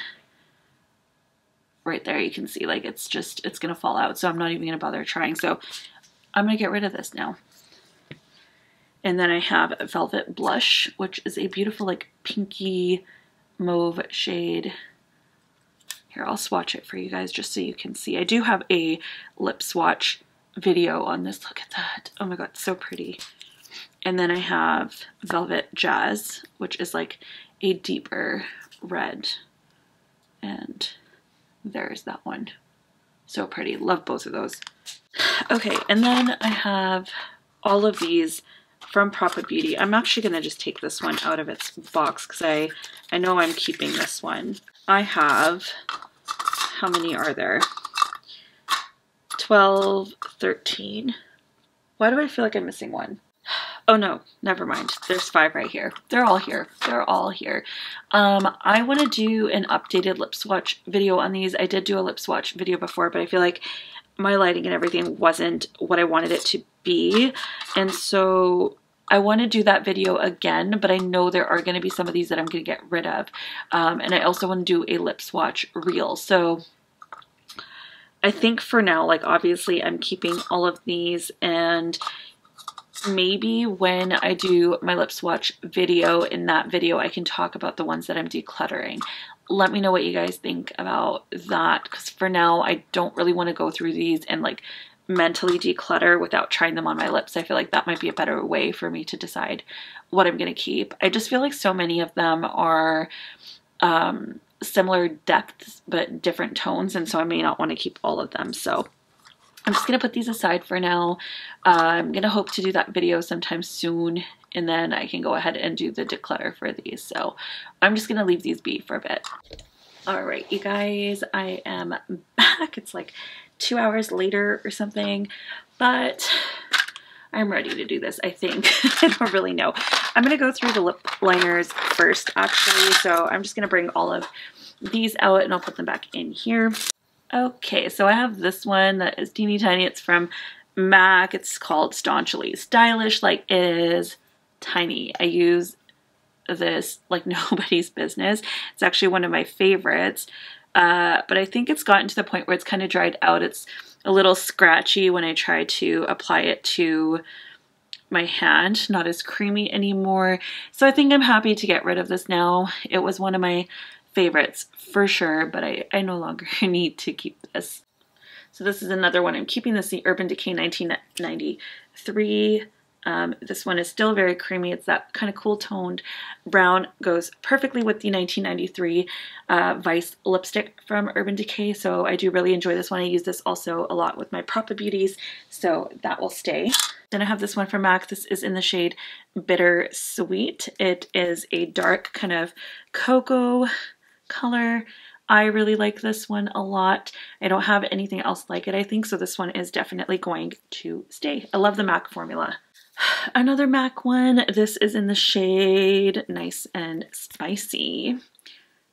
Right there you can see like it's just, it's going to fall out. So I'm not even going to bother trying. So I'm going to get rid of this now. And then I have Velvet Blush, which is a beautiful like pinky mauve shade. Here, I'll swatch it for you guys just so you can see. I do have a lip swatch video on this. Look at that. Oh my god, so pretty. And then I have Velvet Jazz, which is like a deeper red. And there's that one. So pretty. Love both of those. Okay, and then I have all of these from Propa Beauty. I'm actually going to just take this one out of its box because I, I know I'm keeping this one. I have how many are there? twelve, thirteen. Why do I feel like I'm missing one? Oh no, never mind. There's five right here. They're all here. They're all here. Um, I want to do an updated lip swatch video on these. I did do a lip swatch video before, but I feel like my lighting and everything wasn't what I wanted it to be. And so I want to do that video again, but I know there are going to be some of these that I'm going to get rid of. Um, and I also want to do a lip swatch reel. So I think for now, like obviously I'm keeping all of these, and maybe when I do my lip swatch video, in that video I can talk about the ones that I'm decluttering. Let me know what you guys think about that, because for now I don't really want to go through these and like mentally declutter without trying them on my lips. I feel like that might be a better way for me to decide what I'm going to keep. I just feel like so many of them are um, similar depths but different tones, and so I may not want to keep all of them. So I'm just going to put these aside for now. Uh, I'm going to hope to do that video sometime soon, and then I can go ahead and do the declutter for these. So I'm just going to leave these be for a bit. All right, you guys, I am back. It's like two hours later or something, but I'm ready to do this, I think. I don't really know. I'm going to go through the lip liners first, actually. So I'm just going to bring all of these out and I'll put them back in here. Okay, so I have this one that is teeny tiny. It's from M A C. It's called Staunchly Stylish. Like, it is tiny. I use this like nobody's business. It's actually one of my favorites, uh, but I think it's gotten to the point where it's kind of dried out. It's a little scratchy when I try to apply it to my hand. Not as creamy anymore. So I think I'm happy to get rid of this now. It was one of my favorites for sure, but I, I no longer need to keep this. So this is another one I'm keeping. This is the Urban Decay nineteen ninety-three. Um, this one is still very creamy. It's that kind of cool toned brown. Goes perfectly with the nineteen ninety-three uh, Vice lipstick from Urban Decay. So I do really enjoy this one. I use this also a lot with my Proper Beauties, so that will stay. Then I have this one from M A C. This is in the shade Bitter Sweet. It is a dark kind of cocoa color. I really like this one a lot. I don't have anything else like it, I think, so this one is definitely going to stay. I love the M A C formula. Another M A C one. This is in the shade Nice and Spicy.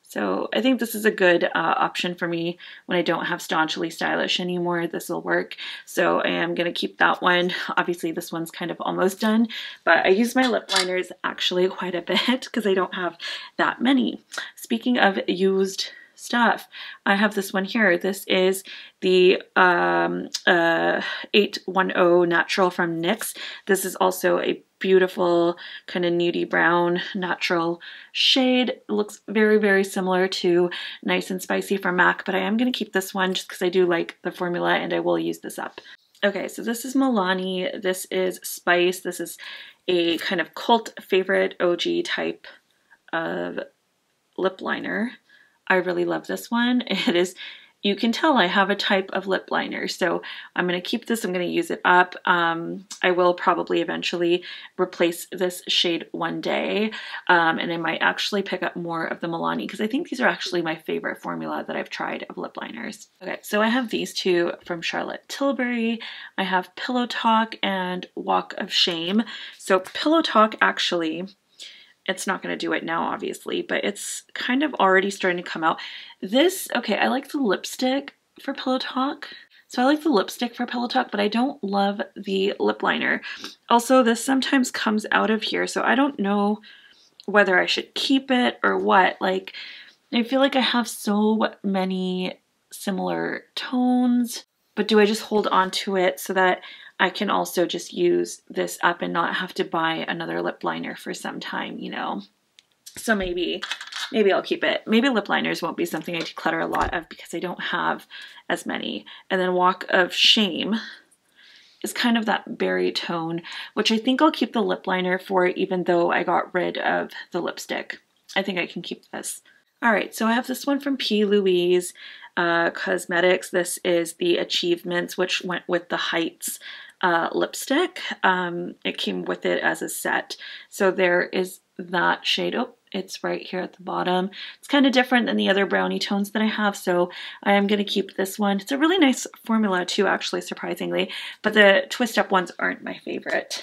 So I think this is a good uh, option for me when I don't have Staunchly Stylish anymore. This will work. So I am going to keep that one. Obviously this one's kind of almost done, but I use my lip liners actually quite a bit because I don't have that many. Speaking of used stuff, I have this one here. This is the um, uh, eight one zero Natural from N Y X. This is also a beautiful kind of nudie brown natural shade. It looks very, very similar to Nice and Spicy from M A C, but I am going to keep this one just because I do like the formula and I will use this up. Okay, so this is Milani. This is Spice. This is a kind of cult favorite O G type of lip liner. I really love this one. It is, you can tell I have a type of lip liner, so I'm going to keep this. I'm going to use it up. Um, I will probably eventually replace this shade one day, um, and I might actually pick up more of the Milani because I think these are actually my favorite formula that I've tried of lip liners. Okay, so I have these two from Charlotte Tilbury. I have Pillow Talk and Walk of Shame. So Pillow Talk, actually, it's not going to do it now, obviously, but it's kind of already starting to come out. This, okay, I like the lipstick for Pillow Talk. So I like the lipstick for Pillow Talk, but I don't love the lip liner. Also, this sometimes comes out of here, so I don't know whether I should keep it or what. Like, I feel like I have so many similar tones, but do I just hold on to it so that I can also just use this up and not have to buy another lip liner for some time, you know? So maybe, maybe I'll keep it. Maybe lip liners won't be something I declutter a lot of because I don't have as many. And then Walk of Shame is kind of that berry tone, which I think I'll keep the lip liner for, even though I got rid of the lipstick. I think I can keep this. All right, so I have this one from P. Louise uh, Cosmetics. This is the Achievements, which went with the Heights Uh, lipstick. Um, it came with it as a set. So there is that shade. Oh, It's right here at the bottom. It's kind of different than the other brownie tones that I have, so I am going to keep this one. It's a really nice formula too, actually, surprisingly, but the twist up ones aren't my favorite.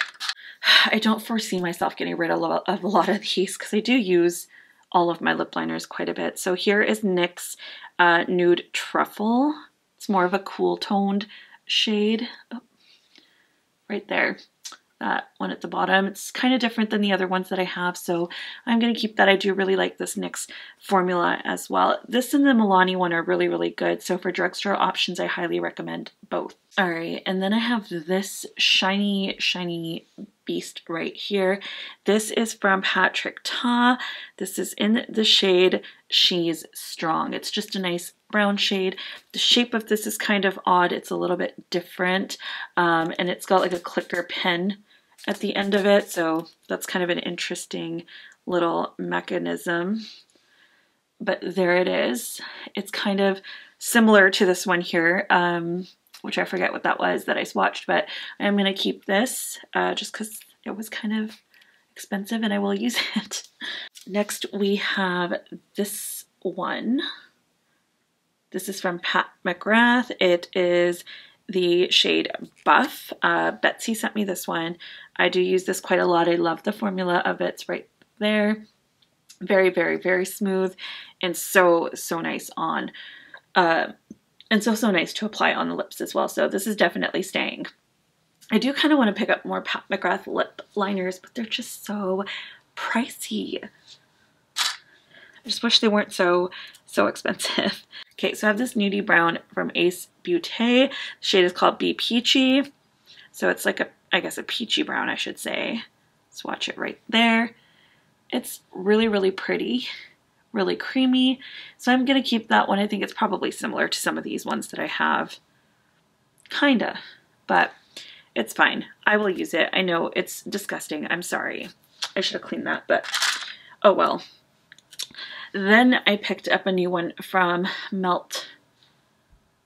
I don't foresee myself getting rid of a lot of these because I do use all of my lip liners quite a bit. So here is NYX uh, Nude Truffle. It's more of a cool toned shade. Oh, right there. That one at the bottom. It's kind of different than the other ones that I have, so I'm going to keep that. I do really like this NYX formula as well. This and the Milani one are really, really good, so for drugstore options, I highly recommend both. All right, and then I have this shiny, shiny beast right here. This is from Patrick Ta. This is in the shade She's Strong. It's just a nice brown shade. The shape of this is kind of odd. It's a little bit different, um, and it's got like a clicker pen at the end of it, so that's kind of an interesting little mechanism. But there it is. It's kind of similar to this one here, um, which I forget what that was that I swatched, but I'm going to keep this uh, just because it was kind of expensive and I will use it. Next we have this one. This is from Pat McGrath. It is the shade Buff. Uh, Betsy sent me this one. I do use this quite a lot. I love the formula of it. It's right there. Very, very, very smooth and so, so nice on. Uh, and so, so nice to apply on the lips as well. So this is definitely staying. I do kind of want to pick up more Pat McGrath lip liners, but they're just so pricey. I just wish they weren't so, so expensive. Okay, so I have this nudie brown from Ace Beauté. The shade is called Be Peachy. So it's like a, I guess a peachy brown, I should say. Swatch it right there. It's really, really pretty, really creamy. So I'm gonna keep that one. I think it's probably similar to some of these ones that I have. Kinda, but it's fine. I will use it. I know it's disgusting. I'm sorry. I should have cleaned that, but oh well. Then I picked up a new one from Melt,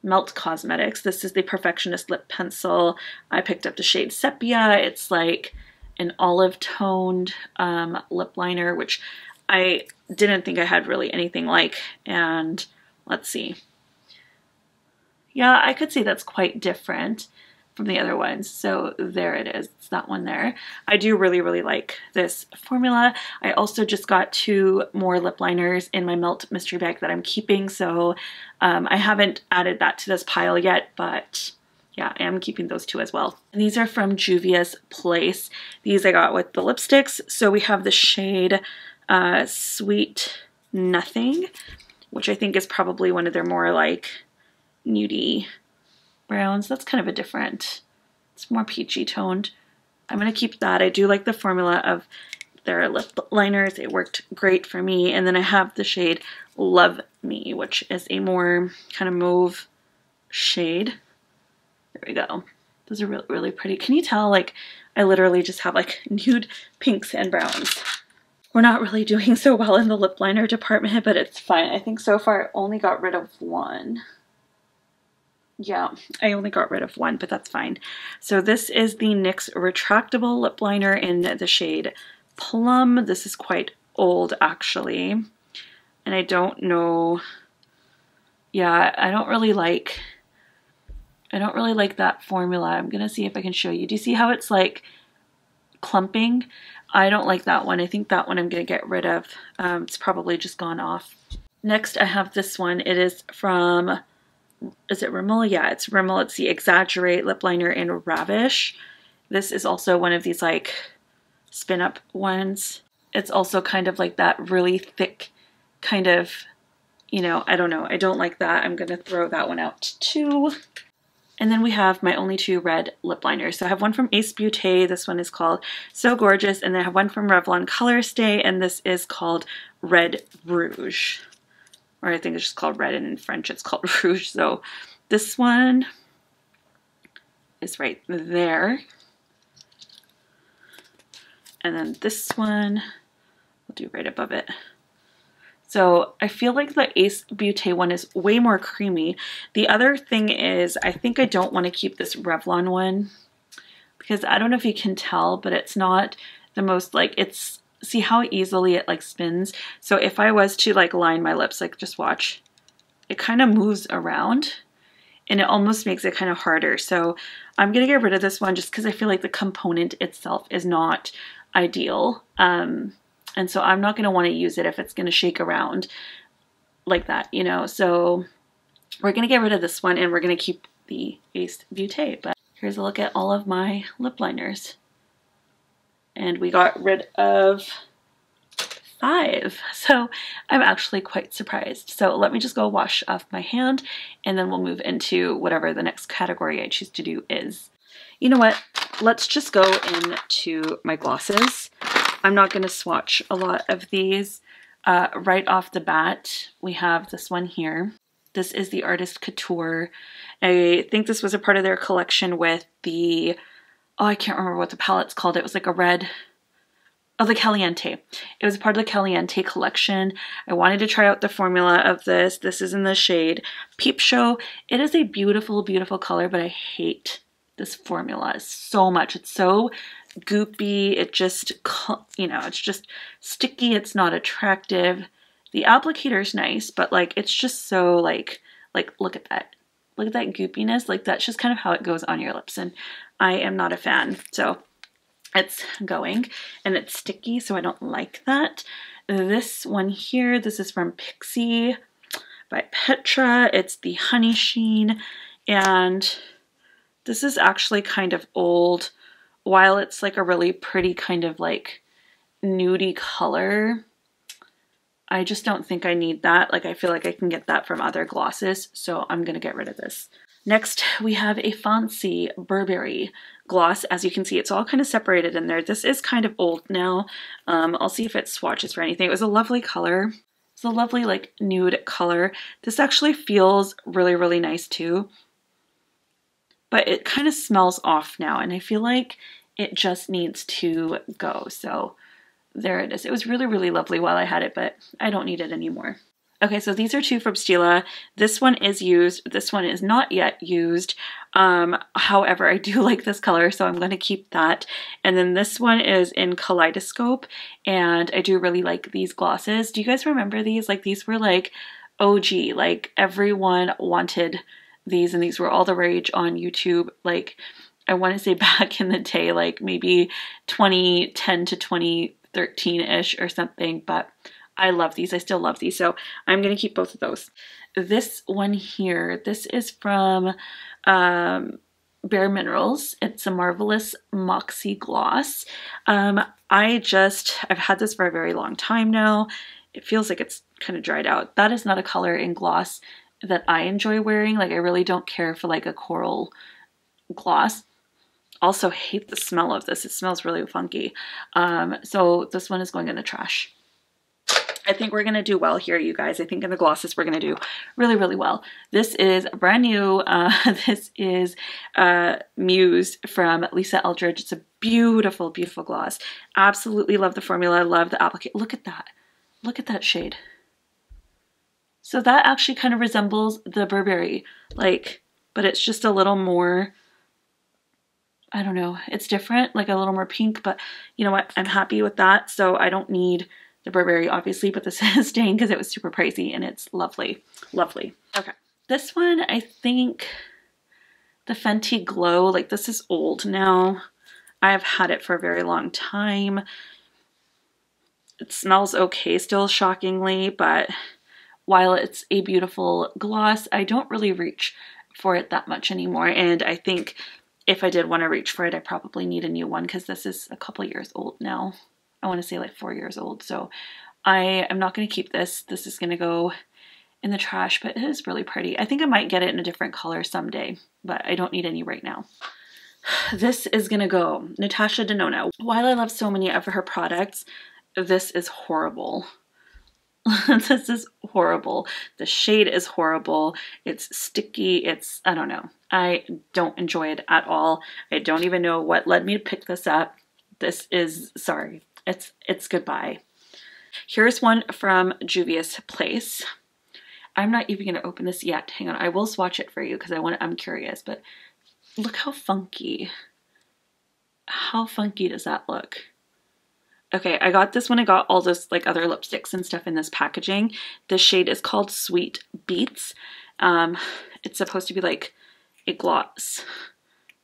Melt Cosmetics. This is the Perfectionist Lip Pencil. I picked up the shade Sepia. It's like an olive-toned um, lip liner, which I didn't think I had really anything like. And let's see. Yeah, I could say that's quite different from the other ones. So there it is. It's that one there. I do really, really like this formula. I also just got two more lip liners in my Melt mystery bag that I'm keeping. So um, I haven't added that to this pile yet, but yeah, I am keeping those two as well. And these are from Juvia's Place. These I got with the lipsticks. So we have the shade uh, Sweet Nothing, which I think is probably one of their more like nudie browns. That's kind of a different, it's more peachy toned. I'm going to keep that. I do like the formula of their lip liners. It worked great for me. And then I have the shade Love Me, which is a more kind of mauve shade. There we go. Those are really, really pretty. Can you tell? Like, I literally just have like nude pinks and browns. We're not really doing so well in the lip liner department, but it's fine. I think so far I only got rid of one. Yeah, I only got rid of one, but that's fine. So this is the NYX Retractable Lip Liner in the shade Plum. This is quite old, actually. And I don't know... Yeah, I don't really like... I don't really like that formula. I'm going to see if I can show you. Do you see how it's like clumping? I don't like that one. I think that one I'm going to get rid of. Um, it's probably just gone off. Next, I have this one. It is from... Is it Rimmel? Yeah, it's Rimmel. It's the Exaggerate Lip Liner in Ravish. This is also one of these like spin-up ones. It's also kind of like that really thick kind of, you know, I don't know. I don't like that. I'm going to throw that one out too. And then we have my only two red lip liners. So I have one from Ace Beauté. This one is called So Gorgeous. And then I have one from Revlon Colorstay. And this is called Red Rouge. Or I think it's just called red, and in French it's called rouge. So this one is right there. And then this one, we'll do right above it. So I feel like the Ace Beauté one is way more creamy. The other thing is, I think I don't want to keep this Revlon one because I don't know if you can tell, but it's not the most like, it's see how easily it like spins? So if I was to like line my lips, like just watch, it kind of moves around and it almost makes it kind of harder. So I'm gonna get rid of this one just because I feel like the component itself is not ideal. Um, and so I'm not gonna wanna use it if it's gonna shake around like that, you know? So we're gonna get rid of this one and we're gonna keep the Ace Beauté. But here's a look at all of my lip liners. And we got rid of five. So I'm actually quite surprised. So let me just go wash off my hand and then we'll move into whatever the next category I choose to do is. You know what? Let's just go into my glosses. I'm not going to swatch a lot of these. Uh, right off the bat, we have this one here. This is the Artist Couture. I think this was a part of their collection with the, oh, I can't remember what the palette's called. It was like a red, oh, the Caliente. It was part of the Caliente collection. I wanted to try out the formula of this. This is in the shade Peep Show. It is a beautiful, beautiful color, but I hate this formula so much. It's so goopy. It just, you know, it's just sticky. It's not attractive. The applicator is nice, but like, it's just so like, like, look at that. Look at that goopiness. Like, that's just kind of how it goes on your lips. And I am not a fan. So it's going and it's sticky. So I don't like that. This one here, this is from Pixie by Petra. It's the Honey Sheen. And this is actually kind of old. While it's like a really pretty kind of like nudie color, I just don't think I need that. Like, I feel like I can get that from other glosses, so I'm gonna get rid of this. Next, we have a Fancy Burberry gloss. As you can see, it's all kind of separated in there. This is kind of old now. Um, I'll see if it swatches for anything. It was a lovely color. It's a lovely like nude color. This actually feels really, really nice too, but it kind of smells off now, and I feel like it just needs to go. So there it is. It was really, really lovely while I had it, but I don't need it anymore. Okay, so these are two from Stila. This one is used. This one is not yet used. Um, however, I do like this color, so I'm going to keep that. And then this one is in Kaleidoscope, and I do really like these glosses. Do you guys remember these? Like, these were like O G. Like, everyone wanted these, and these were all the rage on YouTube. Like, I want to say back in the day, like maybe twenty ten to twenty. thirteen-ish or something, but I love these. I still love these, so I'm going to keep both of those. This one here, this is from um, Bare Minerals. It's a Marvelous Moxie Gloss. Um, I just, I've had this for a very long time now. It feels like it's kind of dried out. That is not a color in gloss that I enjoy wearing. Like, I really don't care for like a coral gloss. Also hate the smell of this. It smells really funky. Um, so this one is going in the trash. I think we're going to do well here, you guys. I think in the glosses, we're going to do really, really well. This is brand new. Uh, this is uh, Muse from Lisa Eldridge. It's a beautiful, beautiful gloss. Absolutely love the formula. Love the applicator. Look at that. Look at that shade. So that actually kind of resembles the Burberry, like, but it's just a little more, I don't know, it's different, like a little more pink, but you know what? I'm happy with that. So I don't need the Burberry, obviously, but this is staying because it was super pricey and it's lovely, lovely. Okay. This one, I think the Fenty Glow, like this is old now. I've had it for a very long time. It smells okay still, shockingly, but while it's a beautiful gloss, I don't really reach for it that much anymore. And I think if I did want to reach for it, I probably need a new one because this is a couple years old now. I want to say like four years old. So I am not going to keep this. This is going to go in the trash, but it is really pretty. I think I might get it in a different color someday, but I don't need any right now. This is going to go. Natasha Denona. While I love so many of her products, this is horrible. This is horrible. The shade is horrible. It's sticky. It's, I don't know. I don't enjoy it at all. I don't even know what led me to pick this up. This is, sorry, it's, it's goodbye. Here's one from Juvia's Place. I'm not even going to open this yet. Hang on. I will swatch it for you because I want to, I'm curious, but look how funky. How funky does that look? Okay, I got this when I got all this like other lipsticks and stuff in this packaging. This shade is called Sweet Beets. Um, it's supposed to be like a gloss.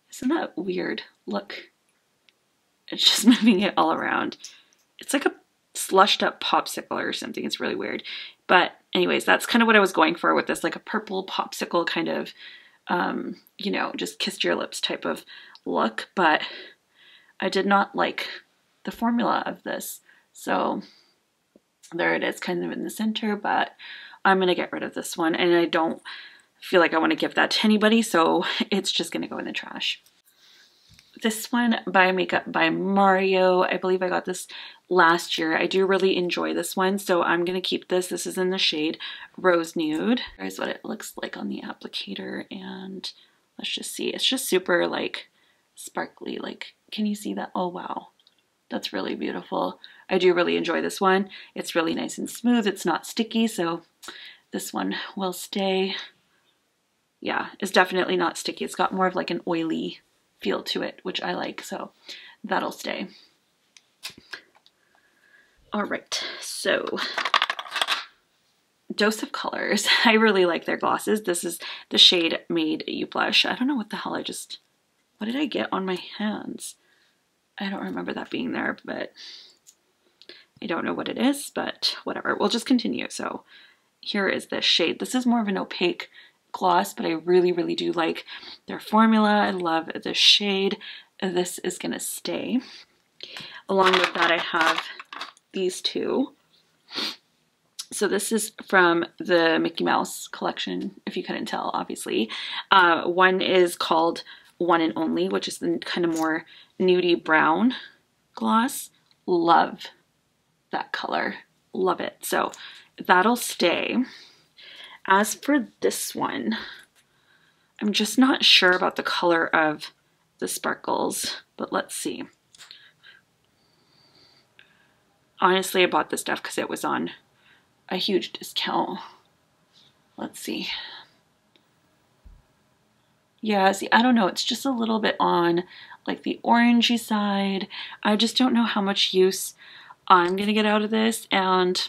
Isn't that weird? Look, it's just moving it all around. It's like a slushed up popsicle or something. It's really weird. But anyways, that's kind of what I was going for with this, like a purple popsicle kind of, um, you know, just kissed your lips type of look. But I did not like the formula of this. So there it is, kind of in the center, but I'm going to get rid of this one. And I don't feel like I want to give that to anybody, so it's just going to go in the trash. This one by Makeup by Mario. I believe I got this last year. I do really enjoy this one, so I'm going to keep this. This is in the shade Rose Nude. Here's what it looks like on the applicator, and let's just see. It's just super like sparkly. Like, can you see that? Oh wow, that's really beautiful. I do really enjoy this one. It's really nice and smooth. It's not sticky, so this one will stay. Yeah, it's definitely not sticky. It's got more of like an oily feel to it, which I like, so that'll stay. All right, so Dose of Colors. I really like their glosses. This is the shade Made You Blush. I don't know what the hell I just, what did I get on my hands? I don't remember that being there, but I don't know what it is, but whatever. We'll just continue. So here is this shade. This is more of an opaque gloss, but I really, really do like their formula. I love the shade. This is going to stay. Along with that, I have these two. So this is from the Mickey Mouse collection, if you couldn't tell, obviously. Uh, one is called One and Only, which is the kind of more nudie brown gloss. Love that color. Love it. So that'll stay. As for this one, I'm just not sure about the color of the sparkles, but let's see. Honestly, I bought this stuff because it was on a huge discount. Let's see. Yeah, see, I don't know. It's just a little bit on like the orangey side. I just don't know how much use I'm going to get out of this, and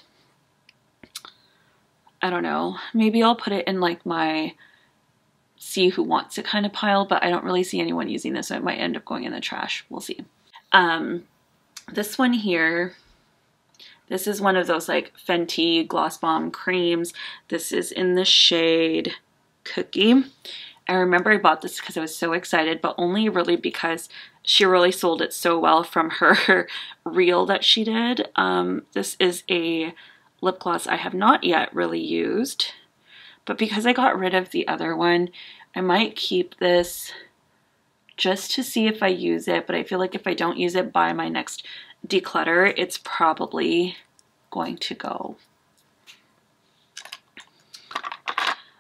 I don't know, maybe I'll put it in like my see who wants it kind of pile, but I don't really see anyone using this, so it might end up going in the trash. We'll see. Um, this one here, this is one of those like Fenty Gloss Bomb creams. This is in the shade Cookie. I remember I bought this because I was so excited, but only really because she really sold it so well from her reel that she did. Um, this is a lip gloss I have not yet really used, but because I got rid of the other one, I might keep this just to see if I use it, but I feel like if I don't use it by my next declutter, it's probably going to go.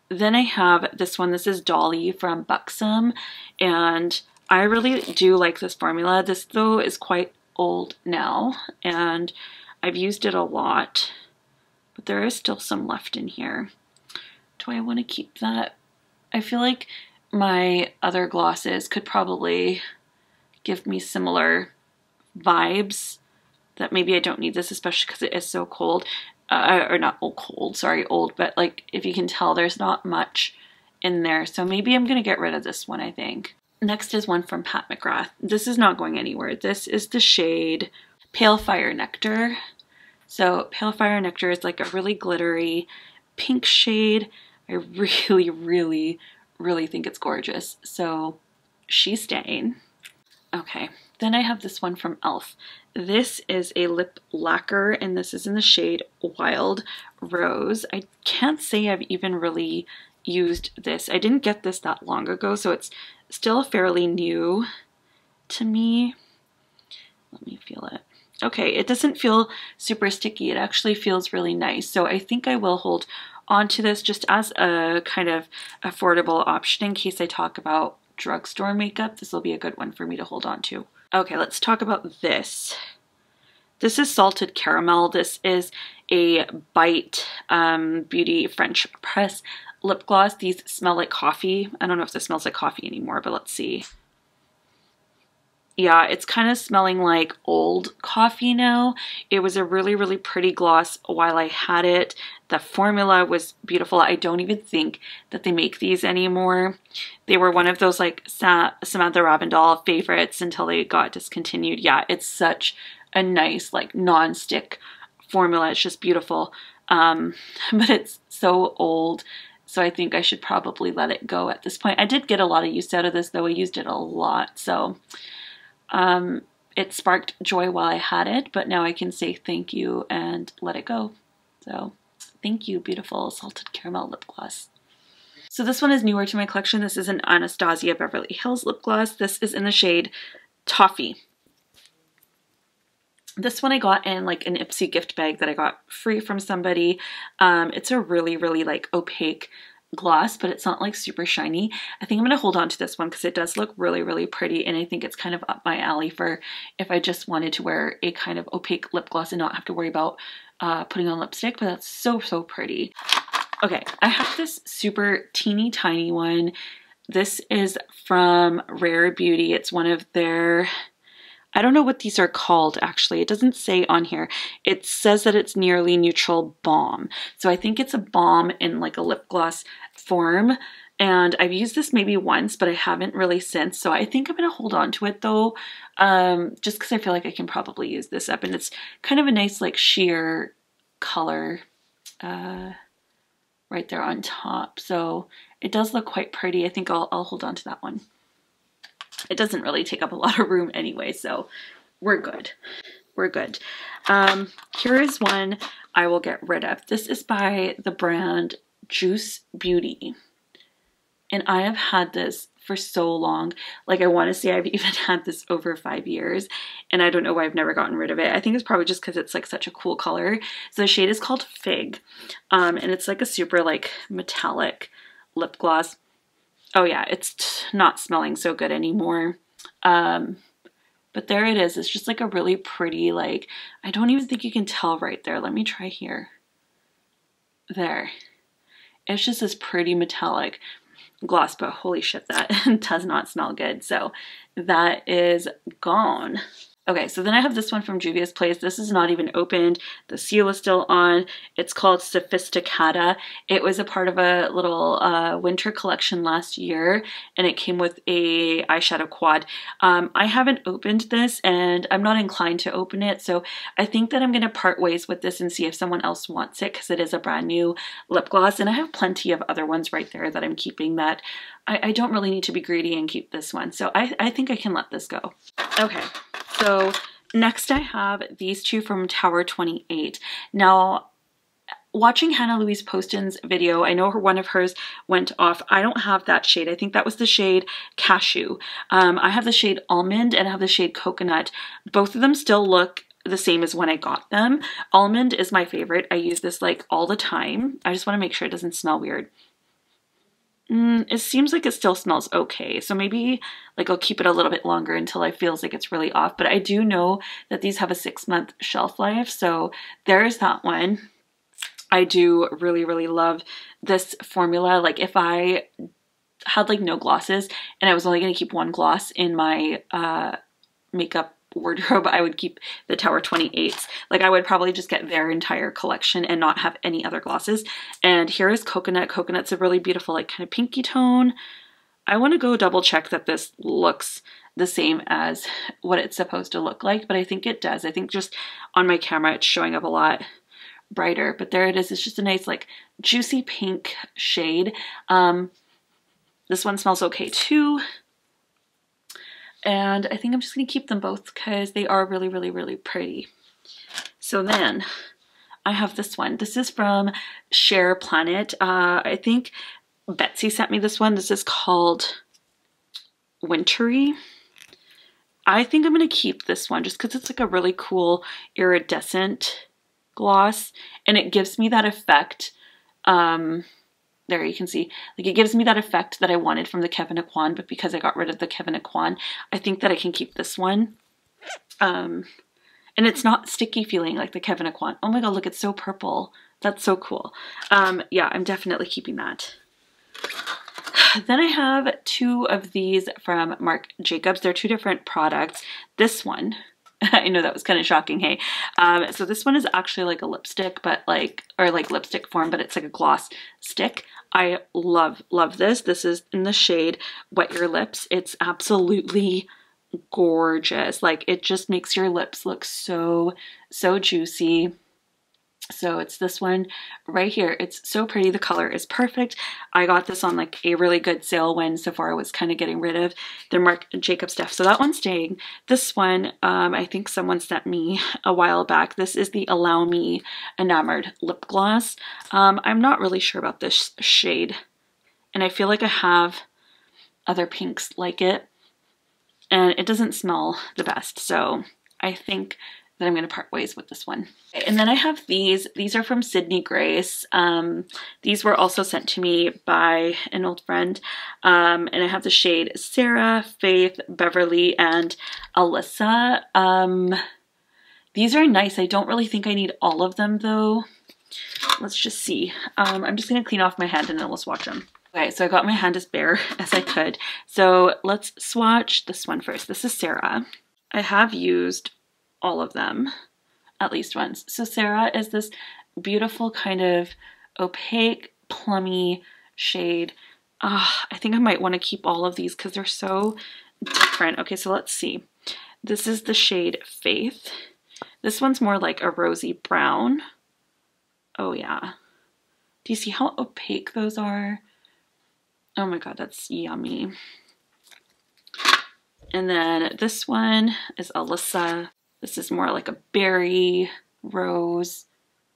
Then I have this one. This is Dolly from Buxom, and I really do like this formula. This though is quite old now, and I've used it a lot. But there is still some left in here. Do I want to keep that? I feel like my other glosses could probably give me similar vibes that maybe I don't need this, especially because it is so cold. Uh, or not old, cold, sorry, old, but like if you can tell, there's not much in there. So maybe I'm going to get rid of this one, I think. Next is one from Pat McGrath. This is not going anywhere. This is the shade Pale Fire Nectar. So Pale Fire Nectar is like a really glittery pink shade. I really, really, really think it's gorgeous. So she's staying. Okay, then I have this one from E L F This is a lip lacquer, and this is in the shade Wild Rose. I can't say I've even really used this. I didn't get this that long ago, so it's still fairly new to me. Let me feel it. Okay, it doesn't feel super sticky. It actually feels really nice. So I think I will hold on to this just as a kind of affordable option in case I talk about drugstore makeup. This will be a good one for me to hold on to. Okay, let's talk about this. This is Salted Caramel. This is a Bite um, Beauty French Press lip gloss. These smell like coffee. I don't know if this smells like coffee anymore, but let's see. Yeah, it's kind of smelling like old coffee now. It was a really, really pretty gloss while I had it. The formula was beautiful. I don't even think that they make these anymore. They were one of those like Sa Samantha Ravindal favorites until they got discontinued. Yeah, it's such a nice like non-stick formula. It's just beautiful. Um, but it's so old. So I think I should probably let it go at this point. I did get a lot of use out of this though. I used it a lot. So... Um, it sparked joy while I had it, but now I can say thank you and let it go. So thank you, beautiful salted caramel lip gloss. So this one is newer to my collection. This is an Anastasia Beverly Hills lip gloss. This is in the shade Toffee. This one I got in like an Ipsy gift bag that I got free from somebody. Um, it's a really, really like opaque gloss, but it's not like super shiny. I think I'm going to hold on to this one because it does look really, really pretty, and I think it's kind of up my alley for if I just wanted to wear a kind of opaque lip gloss and not have to worry about uh, putting on lipstick, but that's so, so pretty. Okay, I have this super teeny tiny one. This is from Rare Beauty. It's one of their... I don't know what these are called, actually. It doesn't say on here. It says that it's nearly neutral balm. So I think it's a balm in like a lip gloss form. And I've used this maybe once, but I haven't really since. So I think I'm going to hold on to it though, um, just because I feel like I can probably use this up. And it's kind of a nice like sheer color uh, right there on top. So it does look quite pretty. I think I'll, I'll hold on to that one. It doesn't really take up a lot of room anyway, so we're good. We're good. Um, here is one I will get rid of. This is by the brand Juice Beauty. And I have had this for so long. Like, I want to say I've even had this over five years. And I don't know why I've never gotten rid of it. I think it's probably just because it's, like, such a cool color. So the shade is called Fig. Um, and it's, like, a super, like, metallic lip gloss. Oh yeah, it's not smelling so good anymore. Um, but there it is. It's just like a really pretty, like, I don't even think you can tell right there. Let me try here. There. It's just this pretty metallic gloss, but holy shit, that does not smell good. So that is gone. Okay, so then I have this one from Juvia's Place. This is not even opened. The seal is still on. It's called Sophisticata. It was a part of a little uh, winter collection last year, and it came with a eyeshadow quad. Um, I haven't opened this, and I'm not inclined to open it, so I think that I'm going to part ways with this and see if someone else wants it, because it is a brand new lip gloss, and I have plenty of other ones right there that I'm keeping that I, I don't really need to be greedy and keep this one, so I, I think I can let this go. Okay. So next I have these two from Tower twenty-eight. Now, watching Hannah Louise Poston's video, I know her, one of hers went off. I don't have that shade. I think that was the shade Cashew. Um, I have the shade Almond and I have the shade Coconut. Both of them still look the same as when I got them. Almond is my favorite. I use this like all the time. I just want to make sure it doesn't smell weird. Mm, it seems like it still smells okay, so maybe like I'll keep it a little bit longer until I feels like it's really off, but I do know that these have a six month shelf life, so there's that one. I do really, really love this formula. Like if I had like no glosses and I was only going to keep one gloss in my uh, makeup wardrobe, I would keep the Tower twenty-eights. Like I would probably just get their entire collection and not have any other glosses. And here is Coconut. Coconut's a really beautiful like kind of pinky tone. I want to go double check that this looks the same as what it's supposed to look like, but I think it does. I think just on my camera it's showing up a lot brighter, but there it is. It's just a nice like juicy pink shade. Um, this one smells okay too. And I think I'm just going to keep them both because they are really, really, really pretty. So then I have this one. This is from Share Planet. Uh, I think Betsy sent me this one. This is called Wintry. I think I'm going to keep this one just because it's like a really cool iridescent gloss. And it gives me that effect. Um... There you can see, like it gives me that effect that I wanted from the Kevin Aucoin, but because I got rid of the Kevin Aucoin, I think that I can keep this one. Um, and it's not sticky feeling like the Kevin Aucoin. Oh my God, look, it's so purple. That's so cool. Um, yeah, I'm definitely keeping that. Then I have two of these from Marc Jacobs. They're two different products. This one, I know that was kind of shocking, hey? Um, so this one is actually like a lipstick, but like, or like lipstick form, but it's like a gloss stick. I love, love this. This is in the shade Wet Your Lips. It's absolutely gorgeous. Like, it just makes your lips look so, so juicy. So it's this one right here. It's so pretty. The color is perfect. I got this on like a really good sale when Sephora was kind of getting rid of their Marc Jacobs stuff. So that one's staying. This one, um, I think someone sent me a while back. This is the Allow Me Enamored Lip Gloss. Um, I'm not really sure about this shade. And I feel like I have other pinks like it. And it doesn't smell the best. So I think that I'm going to part ways with this one. And then I have these. These are from Sydney Grace. Um, these were also sent to me by an old friend. Um, and I have the shade Sarah, Faith, Beverly, and Alyssa. Um, these are nice. I don't really think I need all of them though. Let's just see. Um, I'm just going to clean off my hand and then we'll swatch them. Okay, so I got my hand as bare as I could. So let's swatch this one first. This is Sarah. I have used all of them at least once. So Sarah is this beautiful kind of opaque plummy shade. Uh, I think I might want to keep all of these because they're so different. Okay, so let's see. This is the shade Faith. This one's more like a rosy brown. Oh yeah. Do you see how opaque those are? Oh my god, that's yummy. And then this one is Alyssa. This is more like a berry, rose.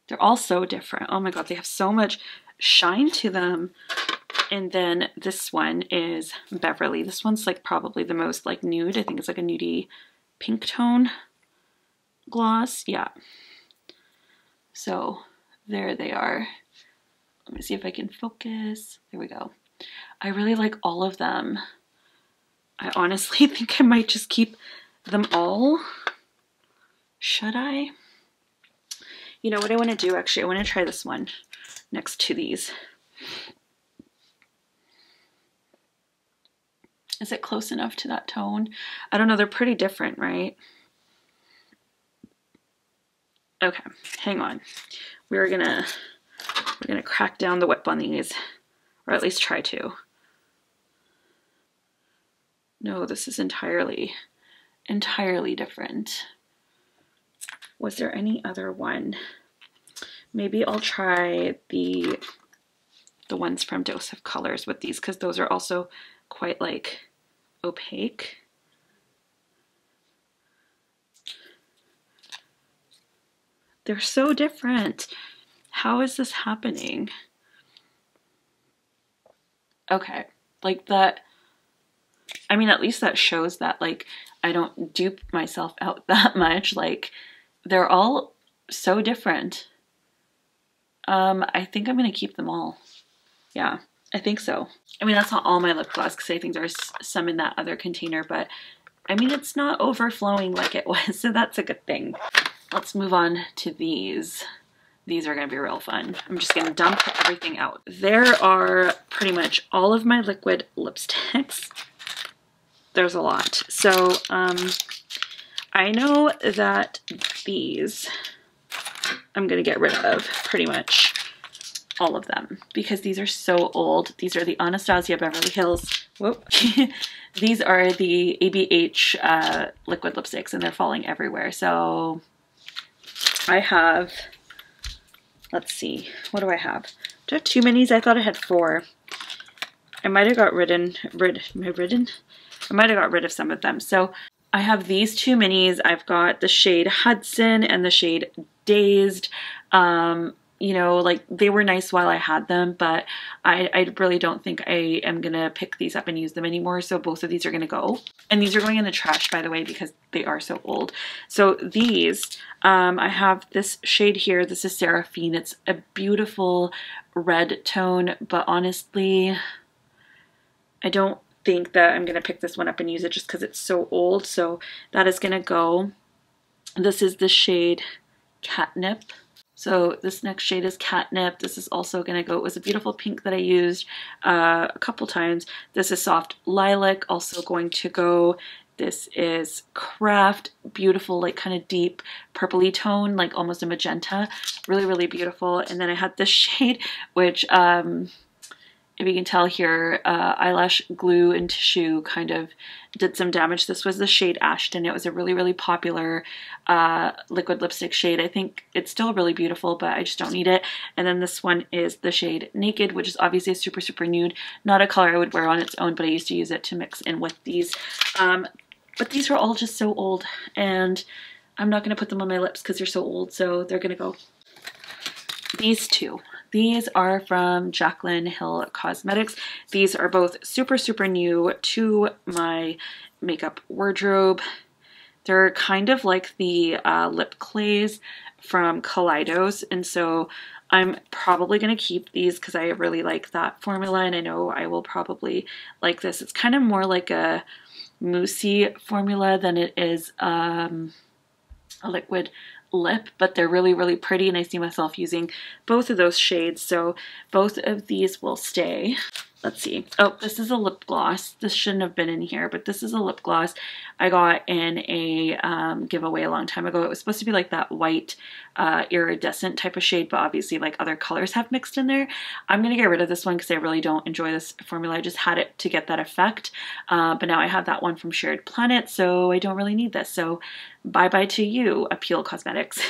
They're all so different. Oh my god, they have so much shine to them. And then this one is Beverly. This one's like probably the most like nude. I think it's like a nudie pink tone gloss. Yeah. So there they are. Let me see if I can focus. There we go. I really like all of them. I honestly think I might just keep them all. Should I? You know what I want to do actually? I want to try this one next to these. Is it close enough to that tone? I don't know. They're pretty different, right? Okay, hang on. We're gonna we're gonna crack down the whip on these, or at least try to. No, this is entirely, entirely different. Was there any other one? Maybe I'll try the the ones from Dose of Colors with these because those are also quite like opaque. They're so different. How is this happening? Okay, like that. I mean, at least that shows that like I don't dupe myself out that much. Like, they're all so different. Um, I think I'm going to keep them all. Yeah, I think so. I mean, that's not all my lip gloss because I think there's some in that other container, but I mean, it's not overflowing like it was, so that's a good thing. Let's move on to these. These are going to be real fun. I'm just going to dump everything out. There are pretty much all of my liquid lipsticks. There's a lot. So, um... I know that these I'm going to get rid of pretty much all of them because these are so old. These are the Anastasia Beverly Hills. Whoop. These are the A B H uh, liquid lipsticks and they're falling everywhere. So I have, let's see, what do I have? Do I have too many? I thought I had four. I might have got ridden, rid, ridden? I might have got rid of some of them. So I have these two minis. I've got the shade Hudson and the shade Dazed. Um, you know, like they were nice while I had them, but I, I really don't think I am going to pick these up and use them anymore. So both of these are going to go. And these are going in the trash, by the way, because they are so old. So these, um, I have this shade here. This is Seraphine. It's a beautiful red tone, but honestly, I don't think that I'm going to pick this one up and use it just because it's so old. So that is going to go. This is the shade Catnip. So this next shade is Catnip. This is also going to go, it was a beautiful pink that I used uh, a couple times. This is Soft Lilac, also going to go. This is Craft, beautiful, like kind of deep purpley tone, like almost a magenta. Really, really beautiful. And then I had this shade, which um, if you can tell here, uh, eyelash glue and tissue kind of did some damage. This was the shade Ashton. It was a really, really popular uh, liquid lipstick shade. I think it's still really beautiful, but I just don't need it. And then this one is the shade Naked, which is obviously super, super nude. Not a color I would wear on its own, but I used to use it to mix in with these. Um, But these were all just so old, and I'm not going to put them on my lips because they're so old, so they're going to go. These two. These are from Jaclyn Hill Cosmetics. These are both super, super new to my makeup wardrobe. They're kind of like the uh, lip clays from Kaleidos, and so I'm probably going to keep these because I really like that formula, and I know I will probably like this. It's kind of more like a moussey formula than it is um, a liquid lip, but they're really, really pretty, and I see myself using both of those shades, so both of these will stay. Let's see. Oh, this is a lip gloss. This shouldn't have been in here, but this is a lip gloss I got in a um, giveaway a long time ago. It was supposed to be like that white uh, iridescent type of shade, but obviously like other colors have mixed in there. I'm going to get rid of this one because I really don't enjoy this formula. I just had it to get that effect, uh, but now I have that one from Shared Planet, so I don't really need this. So bye-bye to you, Appeal Cosmetics.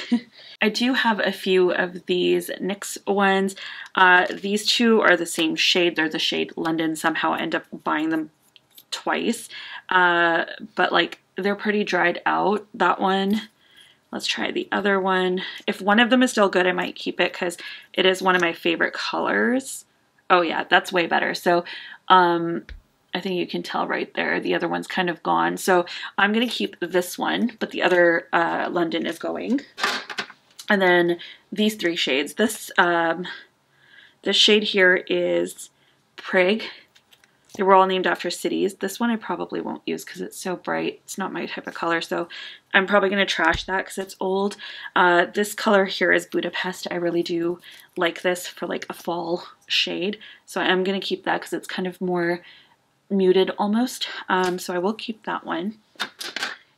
I do have a few of these NYX ones. Uh, these two are the same shade. They're the shade London. Somehow I end up buying them twice, uh, but like they're pretty dried out, that one. Let's try the other one. If one of them is still good, I might keep it because it is one of my favorite colors. Oh yeah, that's way better. So um, I think you can tell right there the other one's kind of gone, so I'm gonna keep this one, but the other uh, London is going. And then these three shades, this um, this shade here is Prague. They were all named after cities. This one I probably won't use because it's so bright. It's not my type of color, so I'm probably going to trash that because it's old. Uh, this color here is Budapest. I really do like this for like a fall shade, so I'm going to keep that because it's kind of more muted almost. Um, so I will keep that one.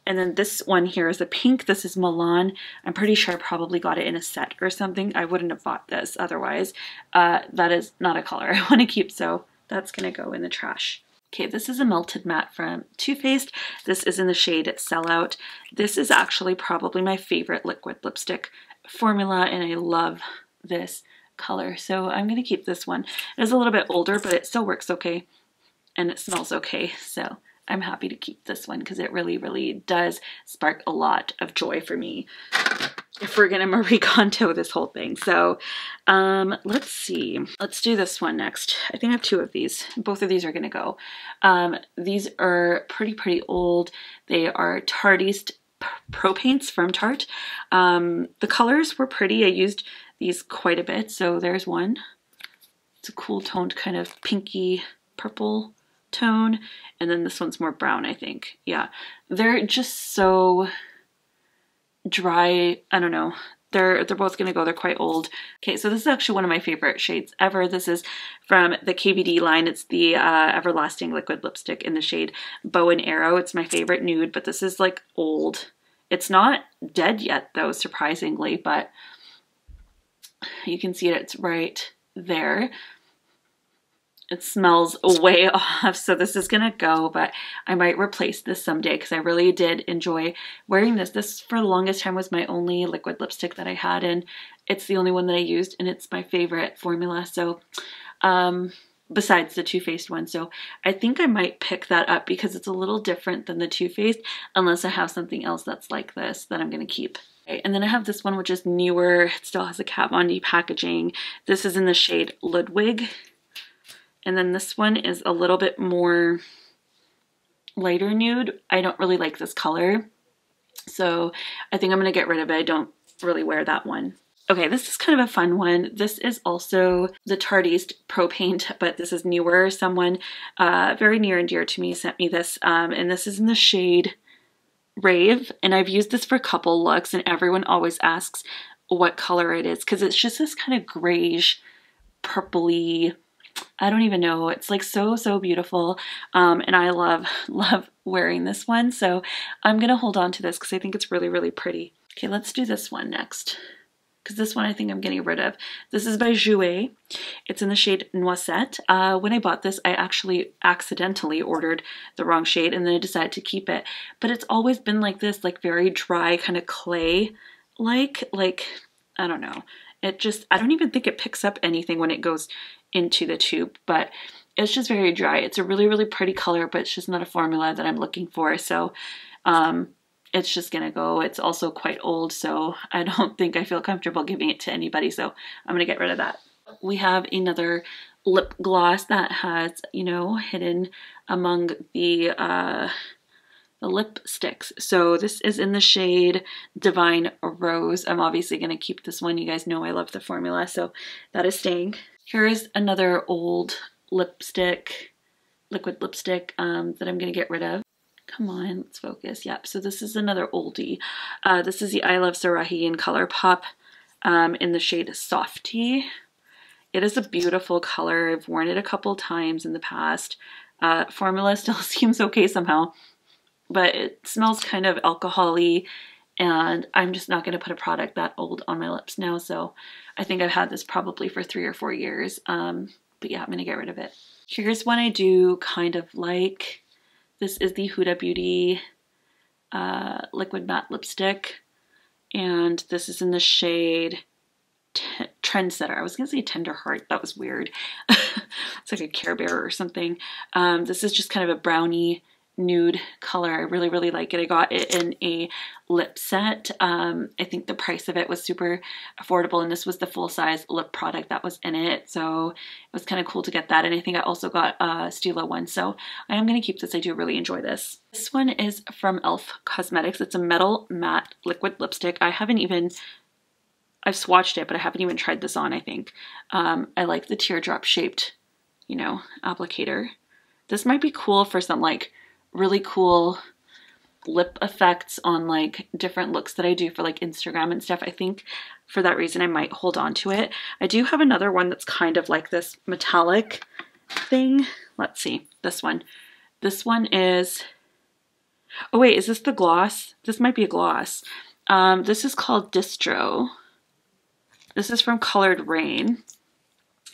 And then this one here is a pink. This is Milan. I'm pretty sure I probably got it in a set or something. I wouldn't have bought this otherwise. Uh, that is not a color I want to keep, so that's going to go in the trash. Okay, this is a Melted Matte from Too Faced. This is in the shade Sellout. This is actually probably my favorite liquid lipstick formula, and I love this color, so I'm going to keep this one. It is a little bit older, but it still works okay, and it smells okay, so I'm happy to keep this one because it really, really does spark a lot of joy for me if we're going to Marie Kondo this whole thing. So um, let's see. Let's do this one next. I think I have two of these. Both of these are going to go. Um, these are pretty, pretty old. They are Tarteist Pro Paints from Tarte. Um, the colors were pretty. I used these quite a bit. So there's one. It's a cool toned kind of pinky purple tone, and then this one's more brown, I think. Yeah, they're just so dry. I don't know, they're they're both gonna go. They're quite old. Okay, so this is actually one of my favorite shades ever. This is from the K V D line. It's the uh, Everlasting Liquid Lipstick in the shade Bow and Arrow. It's my favorite nude, but this is like old. It's not dead yet though, surprisingly, but you can see it. It's right there. It smells way off, so this is gonna go, but I might replace this someday because I really did enjoy wearing this. This for the longest time was my only liquid lipstick that I had, and it's the only one that I used, and it's my favorite formula, so um, besides the Too Faced one. So I think I might pick that up because it's a little different than the Too Faced, unless I have something else that's like this that I'm gonna keep. Okay, and then I have this one which is newer. It still has a Kat Von D packaging. This is in the shade Ludwig. And then this one is a little bit more lighter nude. I don't really like this color, so I think I'm going to get rid of it. I don't really wear that one. Okay, this is kind of a fun one. This is also the Tarteist Pro Paint, but this is newer. Someone uh, very near and dear to me sent me this, um, and this is in the shade Rave, and I've used this for couple looks, and everyone always asks what color it is, because it's just this kind of grayish, purpley, I don't even know. It's like so, so beautiful. Um, and I love, love wearing this one. So I'm going to hold on to this because I think it's really, really pretty. Okay, let's do this one next, because this one I think I'm getting rid of. This is by Jouer. It's in the shade Noisette. Uh, when I bought this, I actually accidentally ordered the wrong shade, and then I decided to keep it. But it's always been like this, like very dry, kind of clay-like, like, I don't know. It just, I don't even think it picks up anything when it goes into the tube, but it's just very dry. It's a really, really pretty color, but it's just not a formula that I'm looking for. So um, it's just gonna go. It's also quite old, so I don't think I feel comfortable giving it to anybody. So I'm gonna get rid of that. We have another lip gloss that has, you know, hidden among the, uh, the lipsticks. So this is in the shade Divine Rose. I'm obviously gonna keep this one. You guys know I love the formula, so that is staying. Here is another old lipstick, liquid lipstick um, that I'm going to get rid of. Come on, let's focus. Yep, so this is another oldie. Uh, this is the I Love Sarahi in Colourpop um, in the shade Softy. It is a beautiful color. I've worn it a couple times in the past. Uh, formula still seems okay somehow, but it smells kind of alcohol-y, and I'm just not going to put a product that old on my lips now. So I think I've had this probably for three or four years. Um, but yeah, I'm going to get rid of it. Here's one I do kind of like. This is the Huda Beauty uh, Liquid Matte Lipstick. And this is in the shade Trendsetter. I was going to say Tender Heart. That was weird. It's like a Care Bear or something. Um, this is just kind of a brownie nude color. I really, really like it. I got it in a lip set. Um, I think the price of it was super affordable, and this was the full-size lip product that was in it, so it was kind of cool to get that. And I think I also got a Stila one, so I am going to keep this. I do really enjoy this. This one is from E L F Cosmetics. It's a metal matte liquid lipstick. I haven't even, I've swatched it, but I haven't even tried this on, I think. Um, I like the teardrop-shaped, you know, applicator. This might be cool for some, like, really cool lip effects on like different looks that I do for like Instagram and stuff. I think for that reason I might hold on to it. I do have another one that's kind of like this metallic thing. Let's see, this one. This one is, oh wait, is this the gloss? This might be a gloss. Um, this is called Distro. This is from Colored Rain.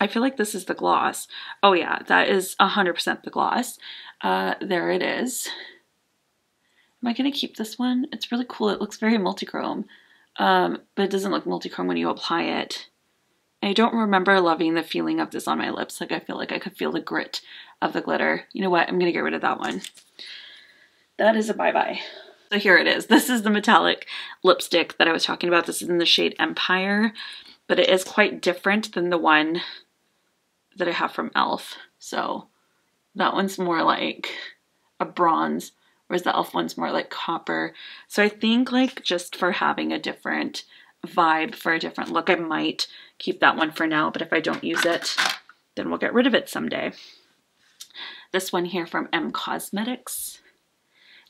I feel like this is the gloss. Oh yeah, that is one hundred percent the gloss. Uh, there it is. Am I gonna keep this one? It's really cool. It looks very multichrome, um, but it doesn't look multichrome when you apply it. I don't remember loving the feeling of this on my lips. Like I feel like I could feel the grit of the glitter. You know what? I'm gonna get rid of that one. That is a bye-bye. So here it is. This is the metallic lipstick that I was talking about. This is in the shade Empire, but it is quite different than the one that I have from E L F. So that one's more like a bronze, whereas the E L F one's more like copper. So I think like just for having a different vibe, for a different look, I might keep that one for now, but if I don't use it, then we'll get rid of it someday. This one here from M Cosmetics.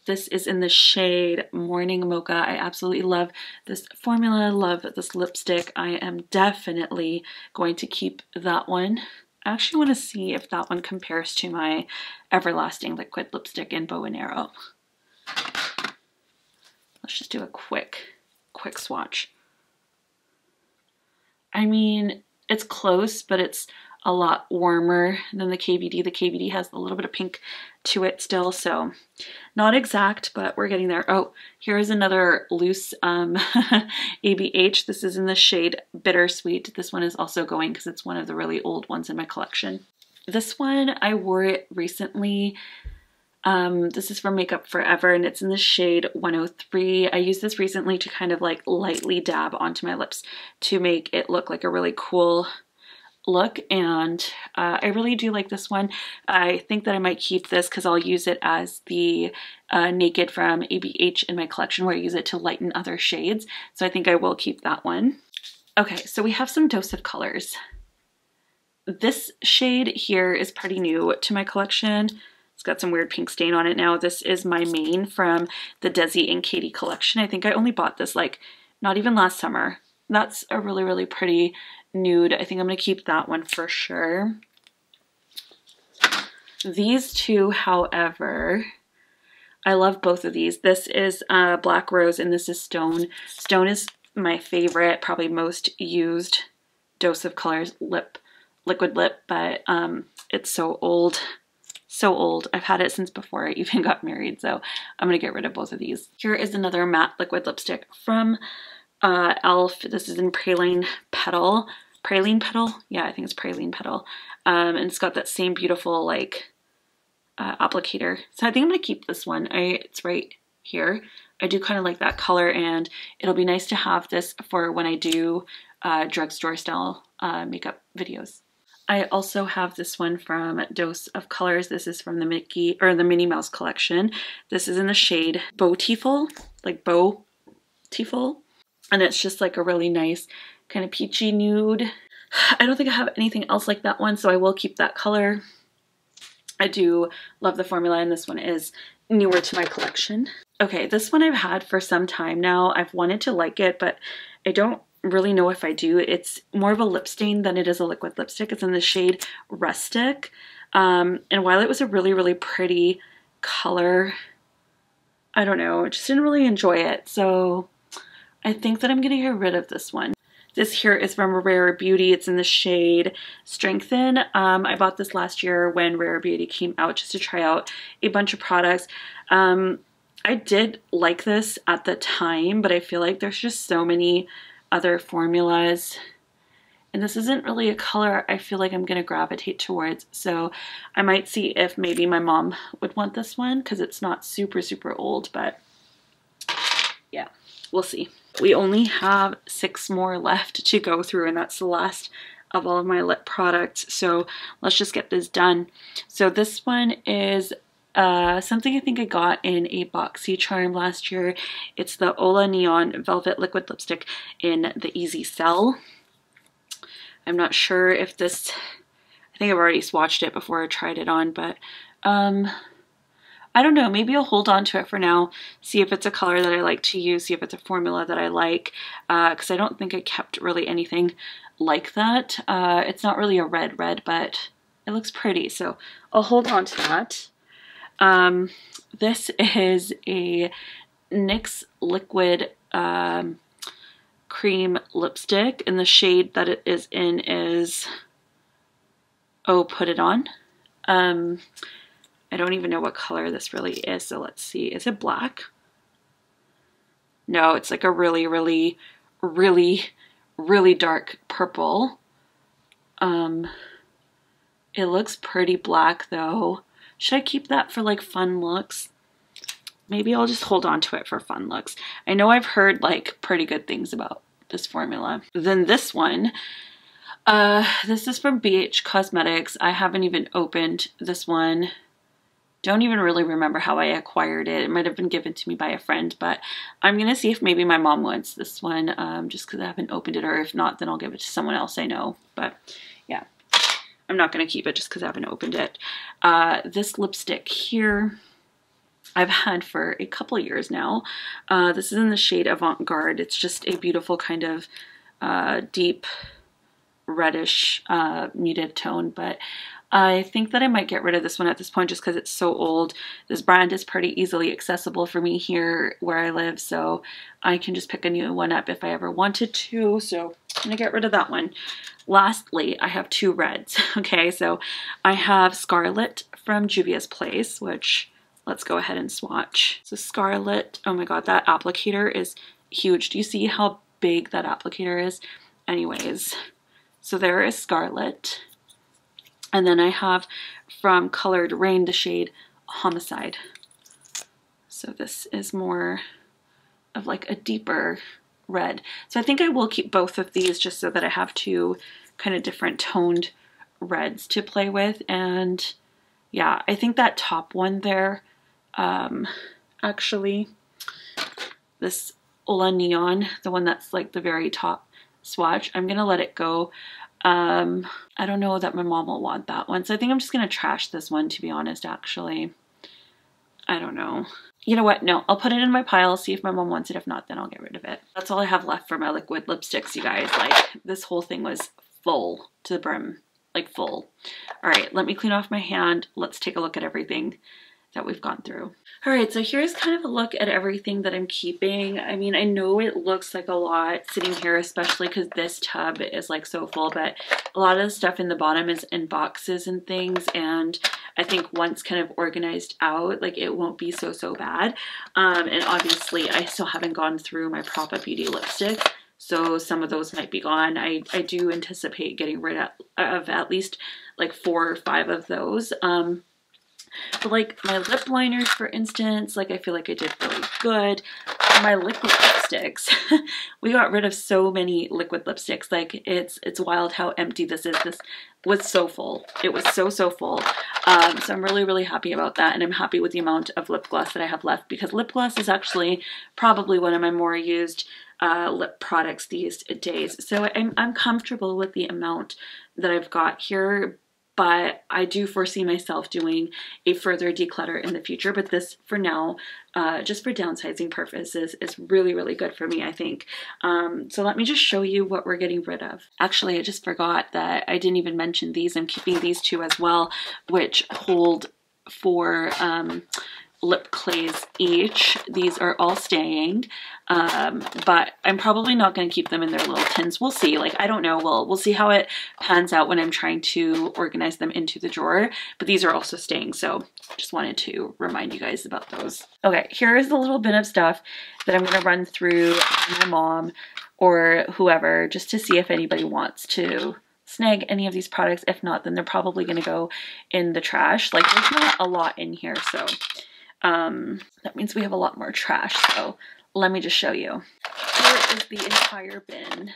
This is in the shade Morning Mocha. I absolutely love this formula, love this lipstick. I am definitely going to keep that one. I actually want to see if that one compares to my Everlasting Liquid Lipstick in Bow and Arrow. Let's just do a quick, quick swatch. I mean, it's close, but it's a lot warmer than the K V D. The K V D has a little bit of pink to it still, so not exact, but we're getting there. Oh, here is another loose um, A B H. This is in the shade Bittersweet. This one is also going because it's one of the really old ones in my collection. This one, I wore it recently. Um, this is from Makeup Forever, and it's in the shade one oh three. I used this recently to kind of like lightly dab onto my lips to make it look like a really cool look, and uh, I really do like this one. I think that I might keep this because I'll use it as the uh, Naked from A B H in my collection, where I use it to lighten other shades, so I think I will keep that one. Okay, so we have some Dose of Colors. This shade here is pretty new to my collection. It's got some weird pink stain on it now. This is my main from the Desi and Katie collection. I think I only bought this like not even last summer, That's a really, really pretty nude. I think I'm going to keep that one for sure. These two, however, I love both of these. This is uh, Black Rose and this is Stone. Stone is my favorite, probably most used Dose of Colors lip, liquid lip, but um, it's so old. So old. I've had it since before I even got married, so I'm going to get rid of both of these. Here is another matte liquid lipstick from uh, E L F This is in Praline Petal. Praline Petal? Yeah, I think it's Praline Petal. Um, and it's got that same beautiful, like, uh, applicator. So I think I'm going to keep this one. I, it's right here. I do kind of like that color, and it'll be nice to have this for when I do uh, drugstore style uh, makeup videos. I also have this one from Dose of Colors. This is from the Mickey or the Minnie Mouse collection. This is in the shade Beautiful, like Beautiful, and it's just like a really nice kind of peachy nude. I don't think I have anything else like that one, so I will keep that color. I do love the formula, and this one is newer to my collection. Okay, this one I've had for some time now. I've wanted to like it, but I don't really know if I do. It's more of a lip stain than it is a liquid lipstick. It's in the shade Rustic. Um, and while it was a really, really pretty color, I don't know, I just didn't really enjoy it. So I think that I'm going to get rid of this one. This here is from Rare Beauty. It's in the shade Strengthen. Um, I bought this last year when Rare Beauty came out just to try out a bunch of products. Um, I did like this at the time, but I feel like there's just so many other formulas, and this isn't really a color I feel like I'm going to gravitate towards, so I might see if maybe my mom would want this one because it's not super super old, but yeah, we'll see. We only have six more left to go through, and that's the last of all of my lip products, so let's just get this done. So this one is Uh, something I think I got in a BoxyCharm last year. It's the Ola Neon Velvet Liquid Lipstick in the Easy Sell. I'm not sure if this, I think I've already swatched it before I tried it on, but um, I don't know, maybe I'll hold on to it for now, see if it's a color that I like to use, see if it's a formula that I like, because uh, I don't think I kept really anything like that. Uh, it's not really a red red, but it looks pretty, so I'll hold on to that. Um, this is a NYX liquid um, cream lipstick, and the shade that it is in is, oh, Put It On. Um, I don't even know what color this really is, so let's see. Is it black? No, it's like a really, really, really, really dark purple. Um, it looks pretty black, though. Should I keep that for like fun looks? Maybe I'll just hold on to it for fun looks. I know I've heard like pretty good things about this formula. Then this one, uh, this is from B H Cosmetics. I haven't even opened this one. Don't even really remember how I acquired it. It might have been given to me by a friend, but I'm gonna see if maybe my mom wants this one um, just because I haven't opened it, or if not, then I'll give it to someone else I know, but yeah. I'm not going to keep it just because I haven't opened it. Uh, this lipstick here I've had for a couple years now. Uh, this is in the shade Avant-Garde. It's just a beautiful kind of uh, deep reddish uh, muted tone, but I think that I might get rid of this one at this point just because it's so old. This brand is pretty easily accessible for me here where I live, so I can just pick a new one up if I ever wanted to, so I'm going to get rid of that one. Lastly, I have two reds, okay? So I have Scarlet from Juvia's Place, which let's go ahead and swatch. So Scarlet, oh my god, that applicator is huge. Do you see how big that applicator is? Anyways, so there is Scarlet. And then I have from Colored Rain the shade Homicide. So this is more of like a deeper red. So I think I will keep both of these just so that I have two kind of different toned reds to play with. And yeah, I think that top one there, um, actually, this Ola Neon, the one that's like the very top swatch, I'm going to let it go. Um, I don't know that my mom will want that one, so I think I'm just going to trash this one, to be honest, actually. I don't know. you know what? No, I'll put it in my pile, see if my mom wants it. If not, then I'll get rid of it. That's all I have left for my liquid lipsticks, you guys. Like, this whole thing was full to the brim, like full. All right, let me clean off my hand. Let's take a look at everything that we've gone through. All right, so here's kind of a look at everything that I'm keeping. I mean, I know it looks like a lot sitting here, especially because this tub is like so full, but a lot of the stuff in the bottom is in boxes and things, and I think once kind of organized out, like it won't be so, so bad. Um, and obviously I still haven't gone through my Proper Beauty lipstick, so some of those might be gone. I, I do anticipate getting rid of, of at least like four or five of those. Um, But like my lip liners, for instance, like I feel like I did really good. My liquid lipsticks, we got rid of so many liquid lipsticks. Like it's it's wild how empty this is. This was so full. It was so, so full. Um, so I'm really, really happy about that. And I'm happy with the amount of lip gloss that I have left, because lip gloss is actually probably one of my more used uh, lip products these days. So I'm, I'm comfortable with the amount that I've got here. But I do foresee myself doing a further declutter in the future. But this for now, uh, just for downsizing purposes, is really, really good for me, I think. Um, so let me just show you what we're getting rid of. Actually, I just forgot that I didn't even mention these. I'm keeping these two as well, which hold for um, lip clays each. These are all staying. Um, but I'm probably not going to keep them in their little tins. We'll see. Like, I don't know. We'll, we'll see how it pans out when I'm trying to organize them into the drawer, but these are also staying. So just wanted to remind you guys about those. Okay. Here is the little bin of stuff that I'm going to run through my mom or whoever, just to see if anybody wants to snag any of these products. If not, then they're probably going to go in the trash. Like, there's not a lot in here. So, um, that means we have a lot more trash. So let me just show you. Here is the entire bin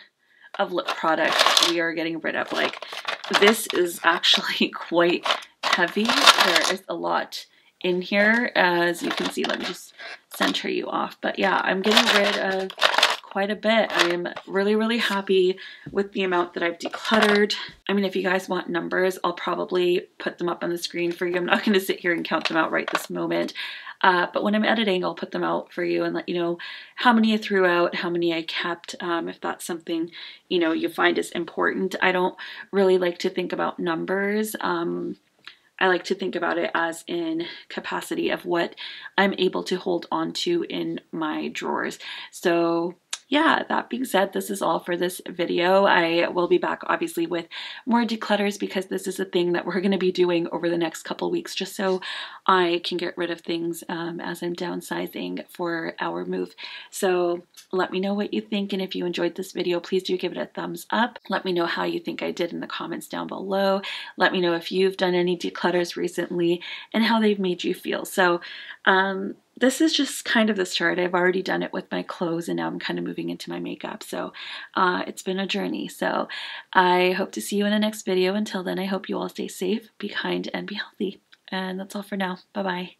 of lip products we are getting rid of. Like, this is actually quite heavy. There is a lot in here, as you can see. Let me just center you off. But yeah, I'm getting rid of quite a bit. I am really, really happy with the amount that I've decluttered. I mean, if you guys want numbers, I'll probably put them up on the screen for you. I'm not going to sit here and count them out right this moment. Uh, but when I'm editing, I'll put them out for you and let you know how many I threw out, how many I kept, um, if that's something, you know, you find is important. I don't really like to think about numbers. Um, I like to think about it as in capacity of what I'm able to hold on to in my drawers. So yeah, that being said, this is all for this video. I will be back obviously with more declutters, because this is a thing that we're going to be doing over the next couple weeks, just so I can get rid of things um, as I'm downsizing for our move. So let me know what you think, and if you enjoyed this video, please do give it a thumbs up. Let me know how you think I did in the comments down below. Let me know if you've done any declutters recently and how they've made you feel. So um, this is just kind of the start. I've already done it with my clothes, and now I'm kind of moving into my makeup. So uh, it's been a journey. So I hope to see you in the next video. Until then, I hope you all stay safe, be kind, and be healthy. And that's all for now. Bye-bye.